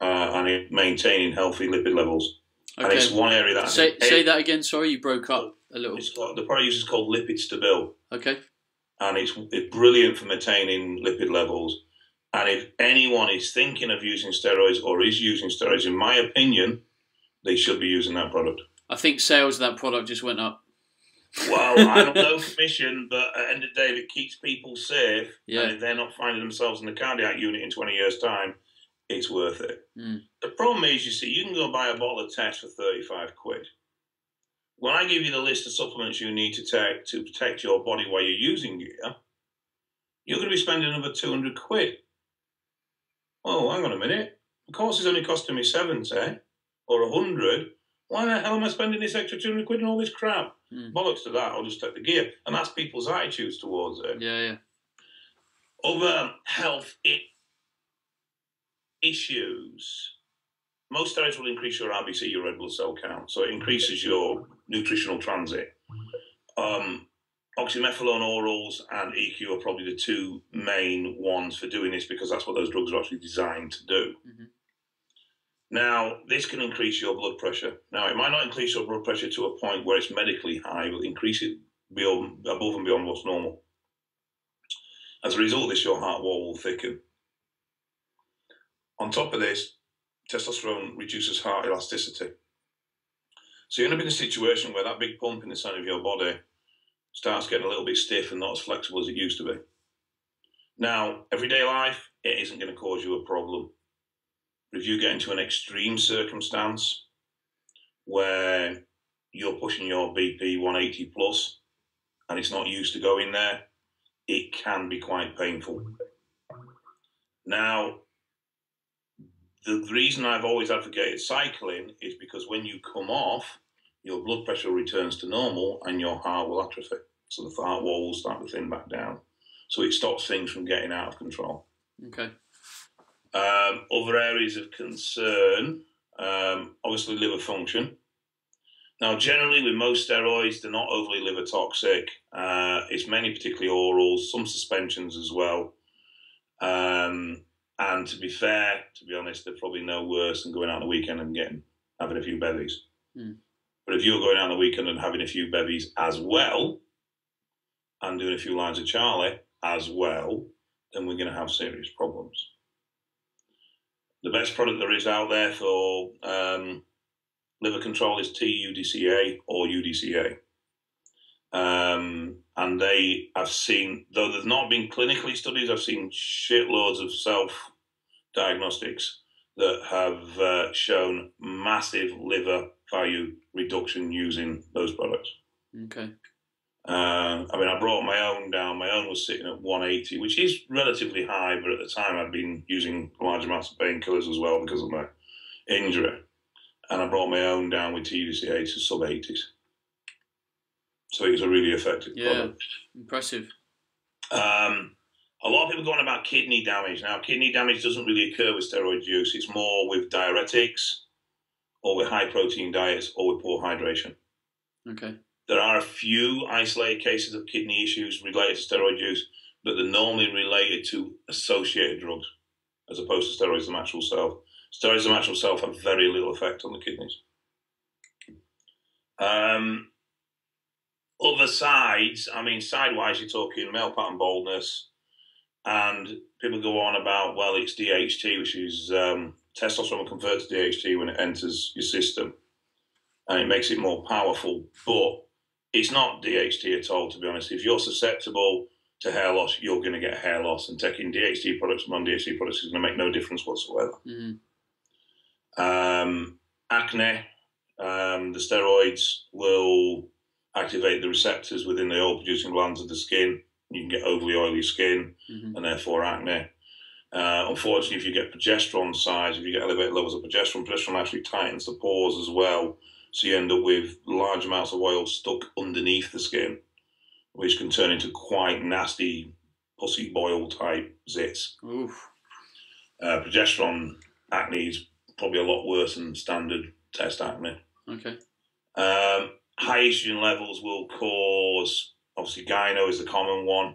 uh, and it's maintaining healthy lipid levels. Okay. And it's one area that... Say, say that again, sorry, you broke up a little. It's, the product used is called Lipid Stabil. Okay. And it's, it's brilliant for maintaining lipid levels. And if anyone is thinking of using steroids or is using steroids, in my opinion, they should be using that product. I think sales of that product just went up. Well, I don't know commission, but at the end of the day, it keeps people safe. Yeah. And if they're not finding themselves in the cardiac unit in twenty years' time, it's worth it. Mm. The problem is, you see, you can go buy a bottle of Test for thirty-five quid. When I give you the list of supplements you need to take to protect your body while you're using gear, you're going to be spending another two hundred quid. Oh, hang on a minute. The course is only costing me seventy. Or a hundred, why the hell am I spending this extra two hundred quid and all this crap? Mm. Bollocks to that, I'll just take the gear. And that's people's attitudes towards it. Yeah, yeah. Other health issues. Most steroids will increase your R B C, your red blood cell count, so it increases your nutritional transit. Um, oxymethylone orals and E Q are probably the two main ones for doing this because that's what those drugs are actually designed to do. Mm-hmm. Now, this can increase your blood pressure. Now, it might not increase your blood pressure to a point where it's medically high, but increase it beyond, above and beyond what's normal. As a result of this, your heart wall will thicken. On top of this, testosterone reduces heart elasticity. So you end up in a situation where that big pump in the center of your body starts getting a little bit stiff and not as flexible as it used to be. Now, everyday life, it isn't going to cause you a problem. If you get into an extreme circumstance where you're pushing your B P one eighty plus and it's not used to going there, it can be quite painful. Now, the reason I've always advocated cycling is because when you come off, your blood pressure returns to normal and your heart will atrophy. So the heart wall will start to thin back down. So it stops things from getting out of control. Okay. Um, other areas of concern, um, obviously liver function. Now, generally with most steroids, they're not overly liver toxic. Uh, it's mainly particularly orals, some suspensions as well. Um, and to be fair, to be honest, they're probably no worse than going out on the weekend and getting having a few bevies. Mm. But if you're going out on the weekend and having a few bevies as well, and doing a few lines of Charlie as well, then we're going to have serious problems. The best product there is out there for um, liver control is T U D C A or U D C A. Um, and they have seen, though there's not been clinically studies, I've seen shitloads of self-diagnostics that have uh, shown massive liver value reduction using those products. Okay. Uh, I mean, I brought my own down. My own was sitting at one eighty, which is relatively high, but at the time I'd been using large amounts of painkillers as well because of my injury. And I brought my own down with T D C A to sub eighties. So it was a really effective yeah, product. Impressive. Um, a lot of people go on about kidney damage. Now, kidney damage doesn't really occur with steroid use. It's more with diuretics or with high-protein diets or with poor hydration. Okay. There are a few isolated cases of kidney issues related to steroid use, but they're normally related to associated drugs as opposed to steroids themselves. Steroids themselves have very little effect on the kidneys. Um, other sides, I mean, side-wise, you're talking male pattern baldness, and people go on about, well, it's D H T, which is um, testosterone will convert to D H T when it enters your system, and it makes it more powerful, but it's not D H T at all, to be honest. If you're susceptible to hair loss, you're going to get hair loss, and taking D H T products and non-D H T products is going to make no difference whatsoever. Mm. Um, acne, um, the steroids will activate the receptors within the oil-producing glands of the skin. You can get overly oily skin, mm-hmm. and therefore acne. Uh, unfortunately, if you get progesterone size, if you get elevated levels of progesterone, progesterone actually tightens the pores as well. So you end up with large amounts of oil stuck underneath the skin, which can turn into quite nasty pussy boil type zits. Oof. Uh, progesterone acne is probably a lot worse than standard test acne. Okay. Um, high estrogen levels will cause, obviously gyno is the common one,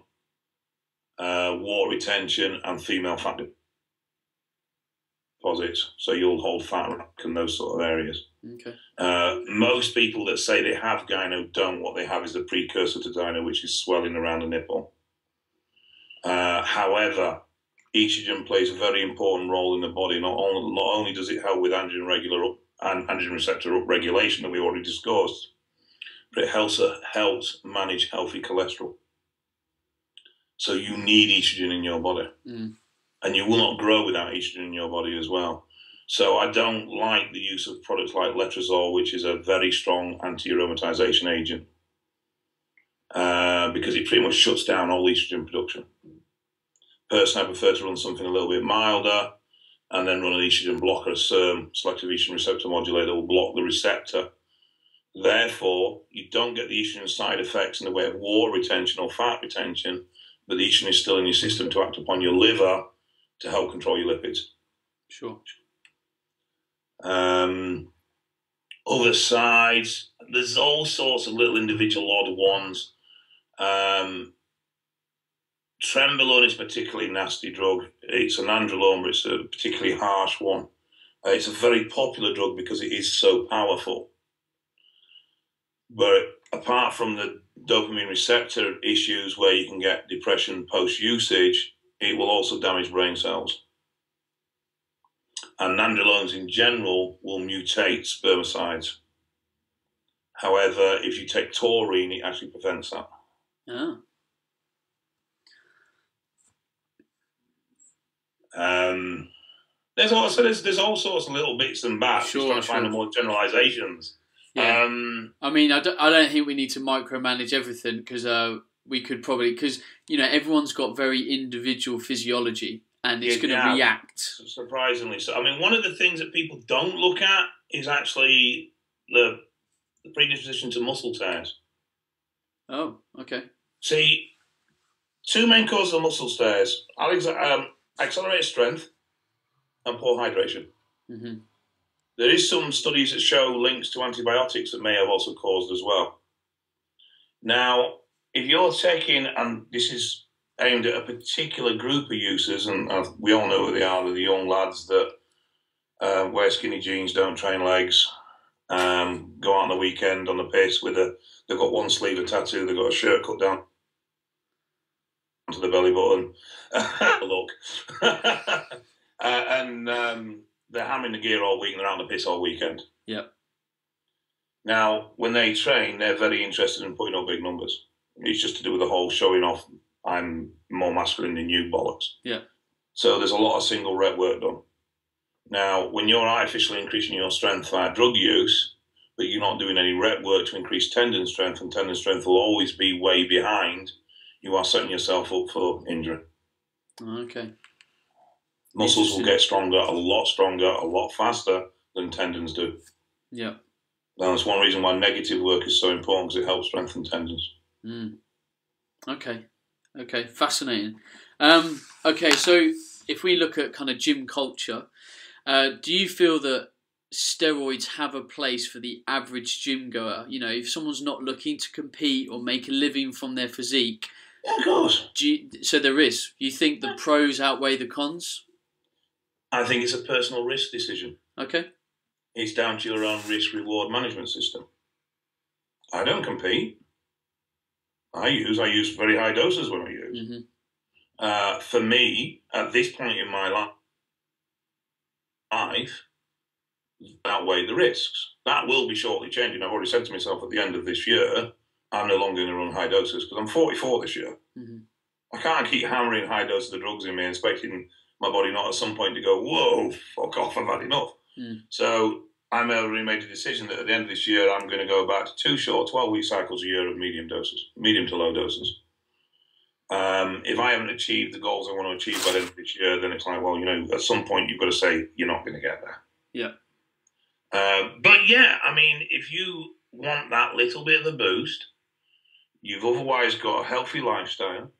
uh, water retention and female fat deposits. So you'll hold fat rack and those sort of areas. Okay. Uh, most people that say they have gyno don't. What they have is the precursor to gyno, which is swelling around the nipple. Uh, however, estrogen plays a very important role in the body. Not only, not only does it help with androgen, regular up, and androgen receptor upregulation that we already discussed, but it helps, uh, helps manage healthy cholesterol. So you need estrogen in your body. Mm. And you will not grow without estrogen in your body as well. So I don't like the use of products like Letrozole, which is a very strong anti-aromatization agent, uh, because it pretty much shuts down all estrogen production. Personally, I prefer to run something a little bit milder and then run an estrogen blocker, a S E R M, selective estrogen receptor modulator, that will block the receptor. Therefore, you don't get the estrogen side effects in the way of water retention or fat retention, but the estrogen is still in your system to act upon your liver to help control your lipids. Sure. Um, other sides, there's all sorts of little individual odd ones. Um, Trenbolone is a particularly nasty drug. It's an androlone, but it's a particularly harsh one. Uh, it's a very popular drug because it is so powerful. But apart from the dopamine receptor issues where you can get depression post-usage, it will also damage brain cells. And nandrolones in general will mutate spermicides. However, if you take taurine, it actually prevents that. Oh. Um, there's, all, so there's, there's all sorts of little bits and bats. Sure, trying to sure. find more generalisations. Yeah. Um, I mean, I don't, I don't think we need to micromanage everything, because uh, we could probably, because, you know, everyone's got very individual physiology. And it's yeah, going to yeah, react. Surprisingly. So, I mean, one of the things that people don't look at is actually the, the predisposition to muscle tears. Oh, okay. See, two main causes of muscle tears, um, accelerated strength and poor hydration. Mm-hmm. There is some studies that show links to antibiotics that may have also caused as well. Now, if you're taking, and this is aimed at a particular group of users, and we all know who they are, they're the young lads that uh, wear skinny jeans, don't train legs, um, go out on the weekend on the piss with a, they've got one sleeve a tattoo, they've got a shirt cut down to the belly button, look, uh, and um, they're hammering the gear all week and they're out on the piss all weekend. Yep. Now, when they train, they're very interested in putting up big numbers. It's just to do with the whole showing off, I'm more masculine than you, bollocks. Yeah. So there's a lot of single rep work done. Now, when you're artificially increasing your strength via drug use, but you're not doing any rep work to increase tendon strength, and tendon strength will always be way behind, you are setting yourself up for injury. Okay. Muscles will get stronger, a lot stronger, a lot faster than tendons do. Yeah. Now, that's one reason why negative work is so important, because it helps strengthen tendons. Mm. Okay. Okay, fascinating. Um, okay, so if we look at kind of gym culture, uh, do you feel that steroids have a place for the average gym goer? You know, if someone's not looking to compete or make a living from their physique, yeah, of course. Do you, so there is. You think the pros outweigh the cons? I think it's a personal risk decision. Okay. It's down to your own risk-reward management system. I don't compete. I use, I use very high doses when I use. Mm-hmm. Uh, for me, at this point in my life, I've outweighed the risks. That will be shortly changing. I've already said to myself at the end of this year, I'm no longer going to run high doses because I'm forty-four this year. Mm-hmm. I can't keep hammering high doses of drugs in me and expecting my body not at some point to go, whoa, fuck off, I've had enough. Mm. So I'm already made a decision that at the end of this year, I'm going to go back to two short twelve-week cycles a year of medium doses, medium to low doses. Um, if I haven't achieved the goals I want to achieve by the end of this year, then it's like, well, you know, at some point you've got to say you're not going to get there. Yeah. Uh, but yeah, I mean, if you want that little bit of the boost, you've otherwise got a healthy lifestyle,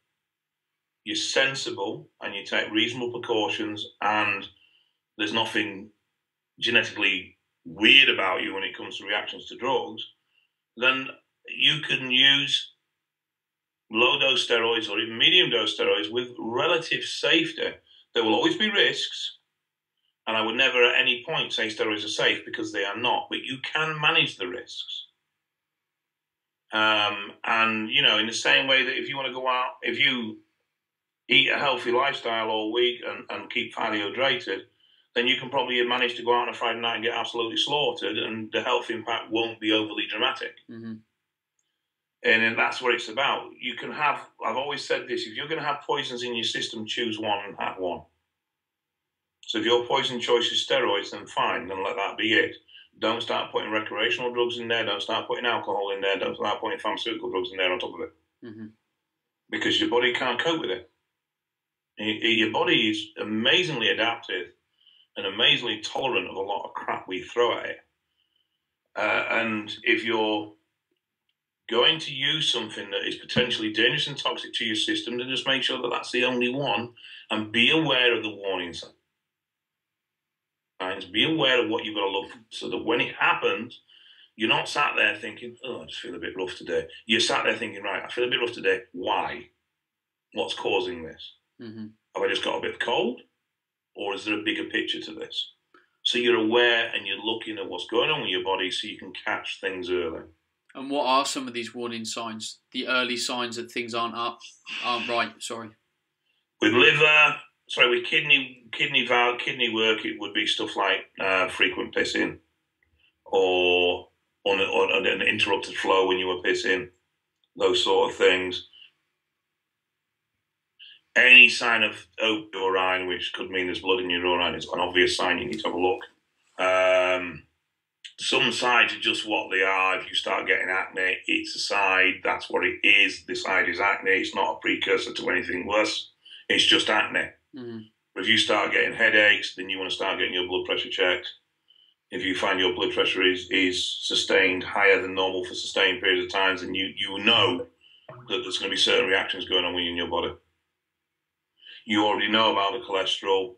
you're sensible, and you take reasonable precautions, and there's nothing genetically weird about you when it comes to reactions to drugs, then you can use low-dose steroids or even medium-dose steroids with relative safety. There will always be risks, and I would never at any point say steroids are safe because they are not, but you can manage the risks. Um, and, you know, in the same way that if you want to go out, if you eat a healthy lifestyle all week and, and keep fairly hydrated, then you can probably manage to go out on a Friday night and get absolutely slaughtered, and the health impact won't be overly dramatic. Mm-hmm. And, and that's what it's about. You can have, I've always said this, if you're going to have poisons in your system, choose one and have one. So if your poison choice is steroids, then fine, then let that be it. Don't start putting recreational drugs in there, don't start putting alcohol in there, don't start putting pharmaceutical drugs in there on top of it. Mm-hmm. Because your body can't cope with it. Your body is amazingly adaptive and amazingly tolerant of a lot of crap we throw at it. Uh, and if you're going to use something that is potentially dangerous and toxic to your system, then just make sure that that's the only one, and be aware of the warning signs. And be aware of what you've got to look for, so that when it happens, you're not sat there thinking, oh, I just feel a bit rough today. You're sat there thinking, right, I feel a bit rough today. Why? What's causing this? Mm-hmm. Have I just got a bit cold, or is there a bigger picture to this? So you're aware and you're looking at what's going on with your body so you can catch things early. And what are some of these warning signs, the early signs that things aren't up, aren't right, sorry? With liver, sorry, with kidney kidney valve, kidney work, it would be stuff like uh, frequent pissing, or on, a, on an interrupted flow when you were pissing, those sort of things. Any sign of urine, which could mean there's blood in your urine, is an obvious sign you need to have a look. Um, some sides are just what they are. If you start getting acne, it's a side. That's what it is. The side is acne. It's not a precursor to anything worse. It's just acne. Mm-hmm. But if you start getting headaches, then you want to start getting your blood pressure checked. If you find your blood pressure is, is sustained higher than normal for sustained periods of times, then you, you know that there's going to be certain reactions going on within your body. You already know about the cholesterol,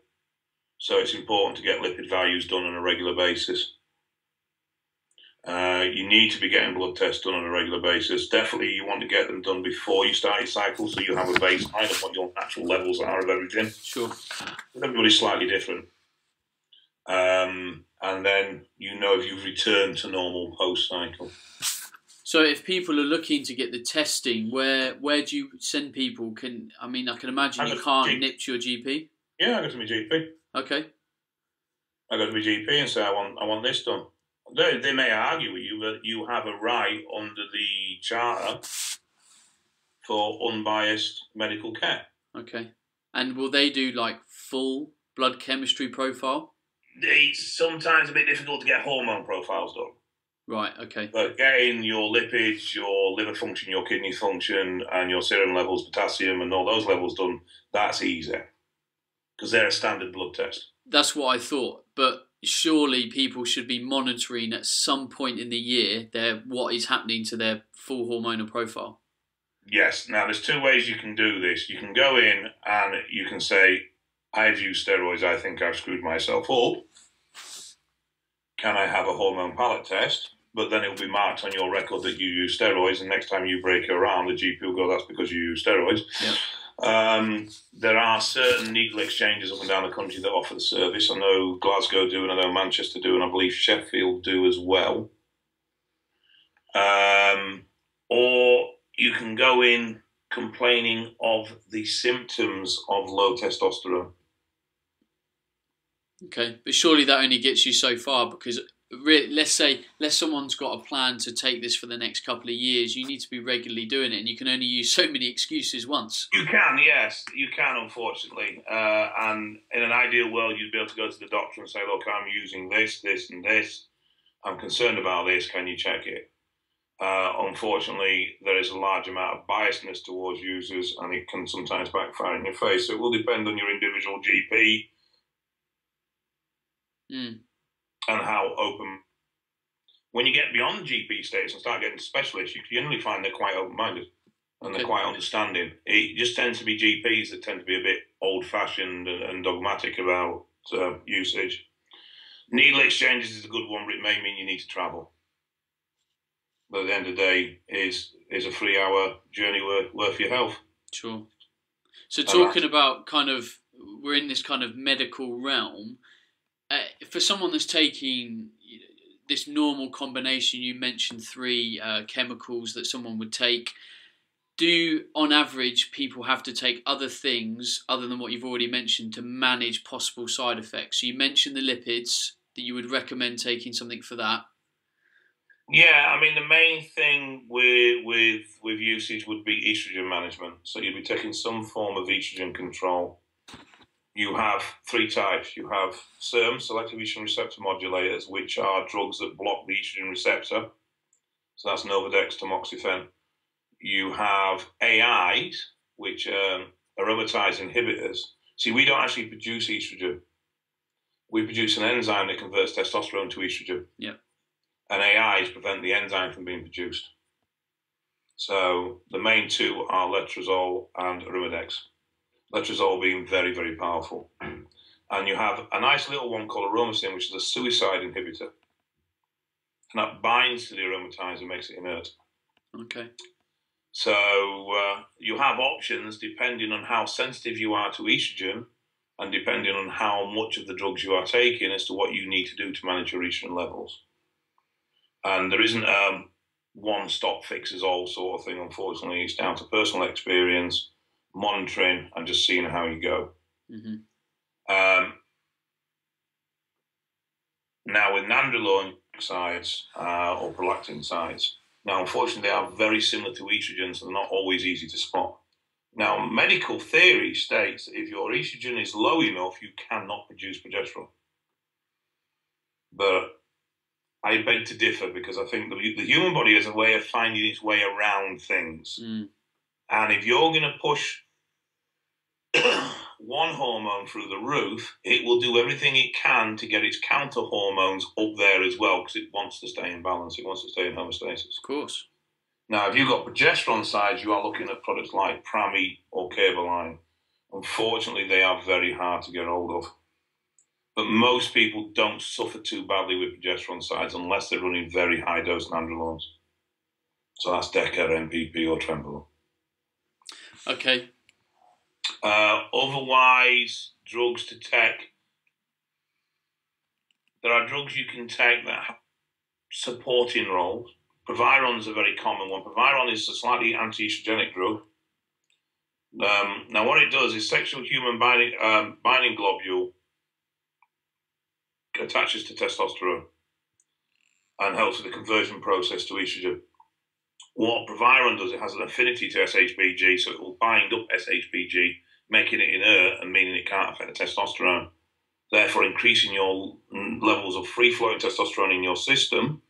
so it's important to get lipid values done on a regular basis. Uh, you need to be getting blood tests done on a regular basis. Definitely you want to get them done before you start your cycle, so you have a baseline of what your natural levels are of everything. Sure. Everybody's slightly different. Um, and then you know if you've returned to normal post-cycle. So if people are looking to get the testing, where where do you send people? Can I mean, I can imagine I you can't G nip to your G P. Yeah, I go to my G P. Okay. I go to my G P and say, I want I want this done. They, they may argue with you, but you have a right under the charter for unbiased medical care. Okay. And will they do, like, full blood chemistry profile? It's sometimes a bit difficult to get hormone profiles done. Right, okay. But getting your lipids, your liver function, your kidney function, and your serum levels, potassium, and all those levels done, that's easy. Because they're a standard blood test. That's what I thought. But surely people should be monitoring at some point in the year their, what is happening to their full hormonal profile. Yes. Now, there's two ways you can do this. You can go in and you can say, I've used steroids, I think I've screwed myself up. Can I have a hormone palate test? But then it will be marked on your record that you use steroids, and next time you break your arm, the G P will go, that's because you use steroids. Yep. Um, there are certain needle exchanges up and down the country that offer the service. I know Glasgow do, and I know Manchester do, and I believe Sheffield do as well. Um, or you can go in complaining of the symptoms of low testosterone. Okay, but surely that only gets you so far, because let's say let's someone's got a plan to take this for the next couple of years, you need to be regularly doing it, and you can only use so many excuses once. You can, yes, you can, unfortunately. Uh, and in an ideal world, you'd be able to go to the doctor and say, look, I'm using this, this, and this. I'm concerned about this. Can you check it? Uh, unfortunately, there is a large amount of biasness towards users, and it can sometimes backfire in your face. So it will depend on your individual G P. Mm. And how open. When you get beyond G P status and start getting specialists, you generally find they're quite open-minded and they're okay. quite understanding. It just tends to be G Ps that tend to be a bit old-fashioned and, and dogmatic about uh, usage. Needle exchanges is a good one, but it may mean you need to travel. But at the end of the day, is is a three-hour journey worth worth your health. Sure. So talking about kind of, we're in this kind of medical realm. Uh, for someone that's taking this normal combination, you mentioned three uh, chemicals that someone would take. Do, on average, people have to take other things other than what you've already mentioned to manage possible side effects? So you mentioned the lipids, that you would recommend taking something for that. Yeah, I mean, the main thing with, with, with usage would be estrogen management. So you'd be taking some form of estrogen control. You have three types. You have S E R Ms, selective estrogen receptor modulators, which are drugs that block the estrogen receptor. So that's Nolvadex, tamoxifen. You have A Is, which are aromatase inhibitors. See, we don't actually produce estrogen. We produce an enzyme that converts testosterone to estrogen. Yeah. And A Is prevent the enzyme from being produced. So the main two are letrozole and Arimidex. Letrozole being very, very powerful. And you have a nice little one called aromasin, which is a suicide inhibitor. And that binds to the aromatase and makes it inert. Okay. So uh, you have options depending on how sensitive you are to estrogen and depending on how much of the drugs you are taking as to what you need to do to manage your estrogen levels. And there isn't a one-stop fixes all sort of thing, unfortunately. It's down to personal experience, monitoring, and just seeing how you go. Mm-hmm. Um, now with nandrolone sides uh, or prolactin sides, now unfortunately they are very similar to estrogen, so they're not always easy to spot. Now medical theory states that if your estrogen is low enough, you cannot produce progesterone. But I beg to differ, because I think the, the human body has a way of finding its way around things. Mm. And if you're going to push one hormone through the roof, it will do everything it can to get its counter hormones up there as well, because it wants to stay in balance. It wants to stay in homeostasis. Of course. Now, if you've got progesterone sides, you are looking at products like Prami or Kerbeline. Unfortunately, they are very hard to get hold of. But most people don't suffer too badly with progesterone sides unless they're running very high-dose nandrolones. So that's DECA, M P P, or Trenbolone. Okay. Uh, otherwise, drugs to take. There are drugs you can take that have supporting roles. Proviron is a very common one. Proviron is a slightly anti-estrogenic drug. Um, now, what it does is sexual human binding, um, binding globule attaches to testosterone and helps with the conversion process to estrogen. What Proviron does, it has an affinity to S H B G, so it will bind up S H B G, making it inert and meaning it can't affect the testosterone, therefore increasing your levels of free-floating testosterone in your system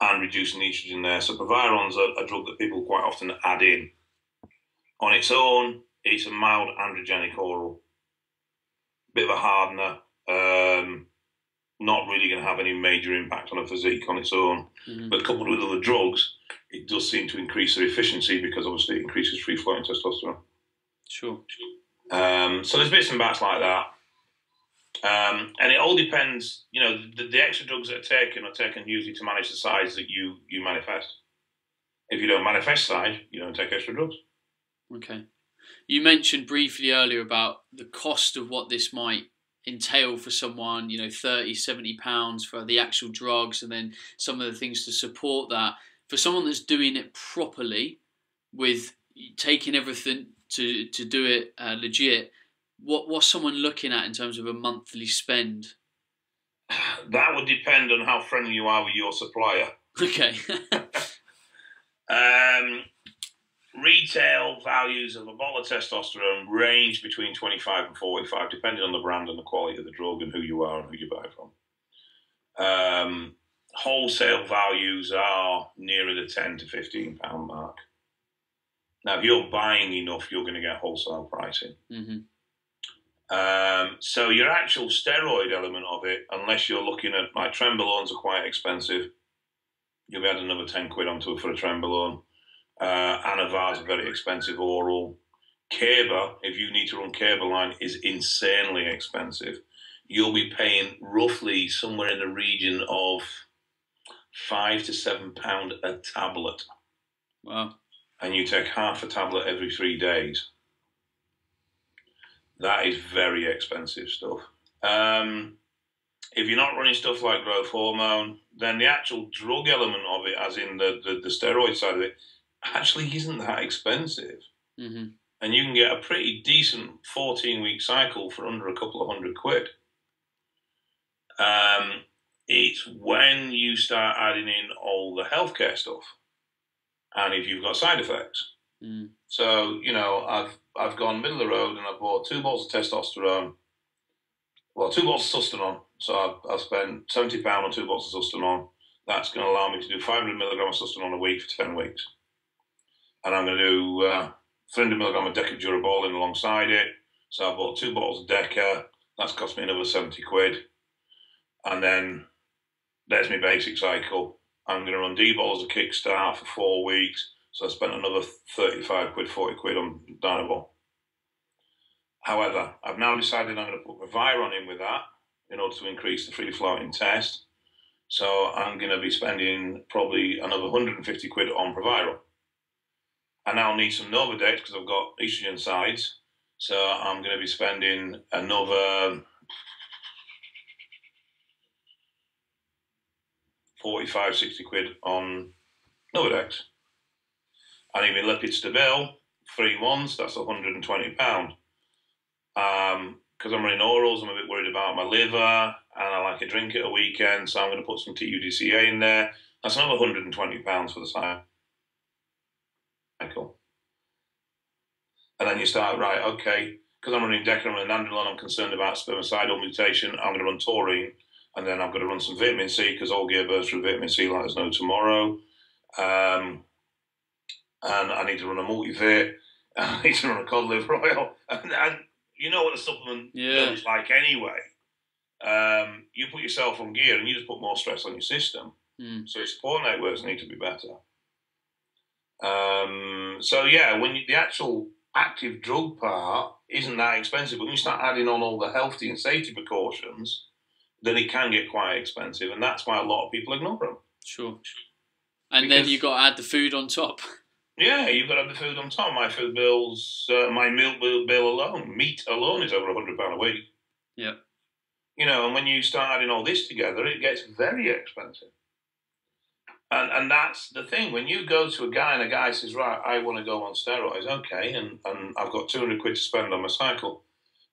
and reducing estrogen there. So Proviron's a, a drug that people quite often add in. On its own, it's a mild androgenic oral, bit of a hardener, um, not really going to have any major impact on a physique on its own. Mm-hmm. But coupled with other drugs, it does seem to increase their efficiency because obviously it increases free-floating testosterone. Sure. Um, so there's bits and bats like that. Um, and it all depends, you know, the, the extra drugs that are taken are taken usually to manage the sides that you, you manifest. If you don't manifest side, you don't take extra drugs. Okay. You mentioned briefly earlier about the cost of what this might entail for someone, you know, thirty, seventy pounds for the actual drugs and then some of the things to support that. For someone that's doing it properly with taking everything to, to do it uh, legit, what what's someone looking at in terms of a monthly spend? That would depend on how friendly you are with your supplier. Okay. um, retail values of a bottle of testosterone range between twenty-five and forty-five, depending on the brand and the quality of the drug and who you are and who you buy from. Um, wholesale values are nearer the ten to fifteen pound mark. Now, if you're buying enough, you're going to get wholesale pricing. Mm-hmm. Um, so your actual steroid element of it, unless you're looking at, like, Trenbolones are quite expensive. You'll be adding another ten quid onto it for a Trenbolone. Uh, Anavar's a very expensive oral. Kerber, if you need to run Kerberline, is insanely expensive. You'll be paying roughly somewhere in the region of five to seven pound a tablet. Wow. And you take half a tablet every three days. That is very expensive stuff. Um, if you're not running stuff like growth hormone, then the actual drug element of it, as in the, the, the steroid side of it, actually isn't that expensive. Mm-hmm. And you can get a pretty decent fourteen-week cycle for under a couple of hundred quid. Um, it's when you start adding in all the healthcare stuff and if you've got side effects. Mm. So, you know, I've I've gone middle of the road and I've bought two bottles of testosterone, well, two bottles of Sustanon. So I've, I've spent seventy pounds on two bottles of Sustanon. That's going to allow me to do five hundred milligrams of Sustanon a week for ten weeks. And I'm going to do uh, three hundred milligrams of DECA Durabolin alongside it. So I bought two bottles of DECA. That's cost me another seventy quid. And then there's my basic cycle. I'm going to run D-bottles of Kickstart for four weeks. So I spent another thirty-five quid, forty quid on Dianabol. However, I've now decided I'm going to put Proviron in with that in order to increase the free-floating test. So I'm going to be spending probably another a hundred and fifty quid on Proviron. I now need some Nolvadex because I've got estrogen sides. So I'm going to be spending another forty-five, sixty quid on Nolvadex. And even Lipid Stabil, three ones, that's a hundred and twenty pounds. Um, because I'm running orals, I'm a bit worried about my liver, and I like a drink at a weekend, so I'm going to put some T U D C A in there. That's another a hundred and twenty pounds for the cycle. And then you start, right, okay, because I'm running DECA, I'm running Nandrolone, I'm concerned about spermicidal mutation, I'm going to run taurine, and then I've got to run some vitamin C, because all gear bursts with vitamin C like there's no tomorrow. Um... And I need to run a multivit. I need to run a cod liver oil. And, and you know what a supplement yeah. is like anyway. Um, you put yourself on gear and you just put more stress on your system. Mm. So your support networks need to be better. Um, so yeah, when you, the actual active drug part isn't that expensive, but when you start adding on all the healthy and safety precautions, then it can get quite expensive, and that's why a lot of people ignore them. Sure. And because, then you've got to add the food on top. Yeah, you've got to have the food on top. My food bills, uh, my milk bill, bill alone, meat alone is over a hundred pounds a week. Yeah. You know, and when you start adding all this together, it gets very expensive. And and that's the thing. When you go to a guy and a guy says, right, I want to go on steroids. Okay, and, and I've got two hundred quid to spend on my cycle.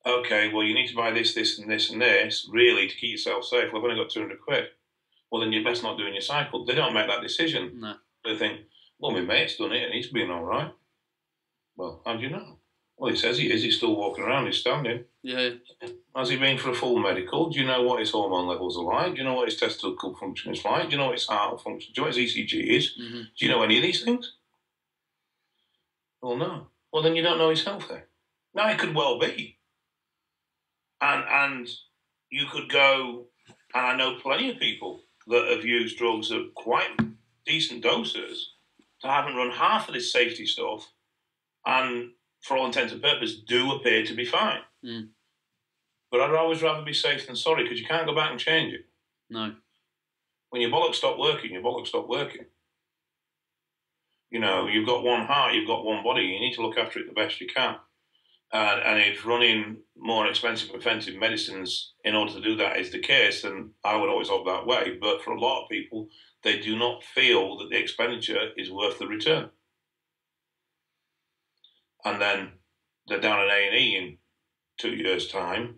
Okay, well, you need to buy this, this, and this, and this, really, to keep yourself safe. Well, I've only got two hundred quid. Well, then you're best not doing your cycle. They don't make that decision. No. They think, well, my mate's done it and he's been all right. Well, how do you know? Well, he says he is. He's still walking around. He's standing. Yeah. Has he been for a full medical? Do you know what his hormone levels are like? Do you know what his testicular function is like? Do you know what his heart function? Do you know what his E C G is? Mm-hmm. Do you know any of these things? Well, no. Well, then you don't know he's healthy. Now, he could well be. And, and you could go, and I know plenty of people that have used drugs at quite decent doses that haven't run half of this safety stuff and, for all intents and purposes, do appear to be fine. Mm. But I'd always rather be safe than sorry, because you can't go back and change it. No. When your bollocks stop working, your bollocks stop working. You know, you've got one heart, you've got one body, you need to look after it the best you can. And, and if running more expensive preventive medicines in order to do that is the case, then I would always opt that way. But for a lot of people, they do not feel that the expenditure is worth the return. And then they're down at A and E in two years' time,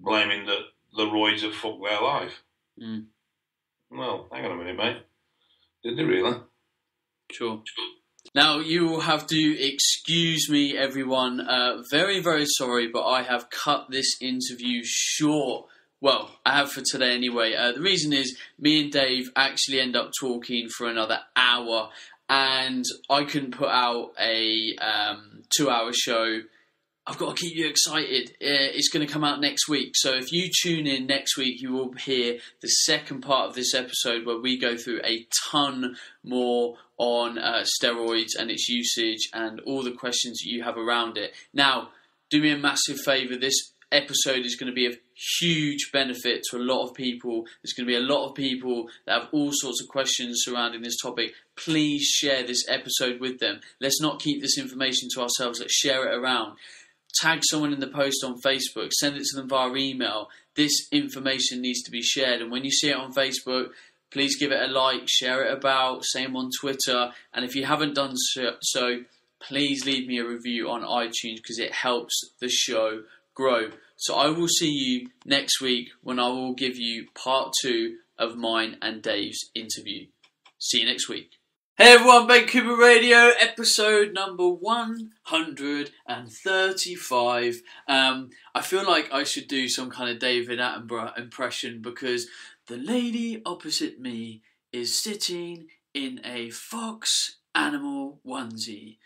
blaming that the roids have fucked their life. Mm. Well, hang on a minute, mate. Did they really? Sure. Now, you will have to excuse me, everyone. Uh, very, very sorry, but I have cut this interview short. Well, I have for today anyway. Uh, the reason is me and Dave actually end up talking for another hour, and I couldn't put out a um, two-hour show. I've got to keep you excited. It's going to come out next week. So if you tune in next week, you will hear the second part of this episode where we go through a ton more on uh, steroids and its usage and all the questions that you have around it. Now, do me a massive favour. This episode is going to be of huge benefit to a lot of people. There's going to be a lot of people that have all sorts of questions surrounding this topic. Please share this episode with them. Let's not keep this information to ourselves. Let's share it around. Tag someone in the post on Facebook. Send it to them via email. This information needs to be shared. And when you see it on Facebook, please give it a like, share it about, same on Twitter. And if you haven't done so, please leave me a review on iTunes because it helps the show grow. So I will see you next week when I will give you part two of mine and Dave's interview. See you next week. Hey everyone, Ben Coomber Radio, episode number one hundred thirty-five. Um, I feel like I should do some kind of David Attenborough impression because the lady opposite me is sitting in a fox animal onesie.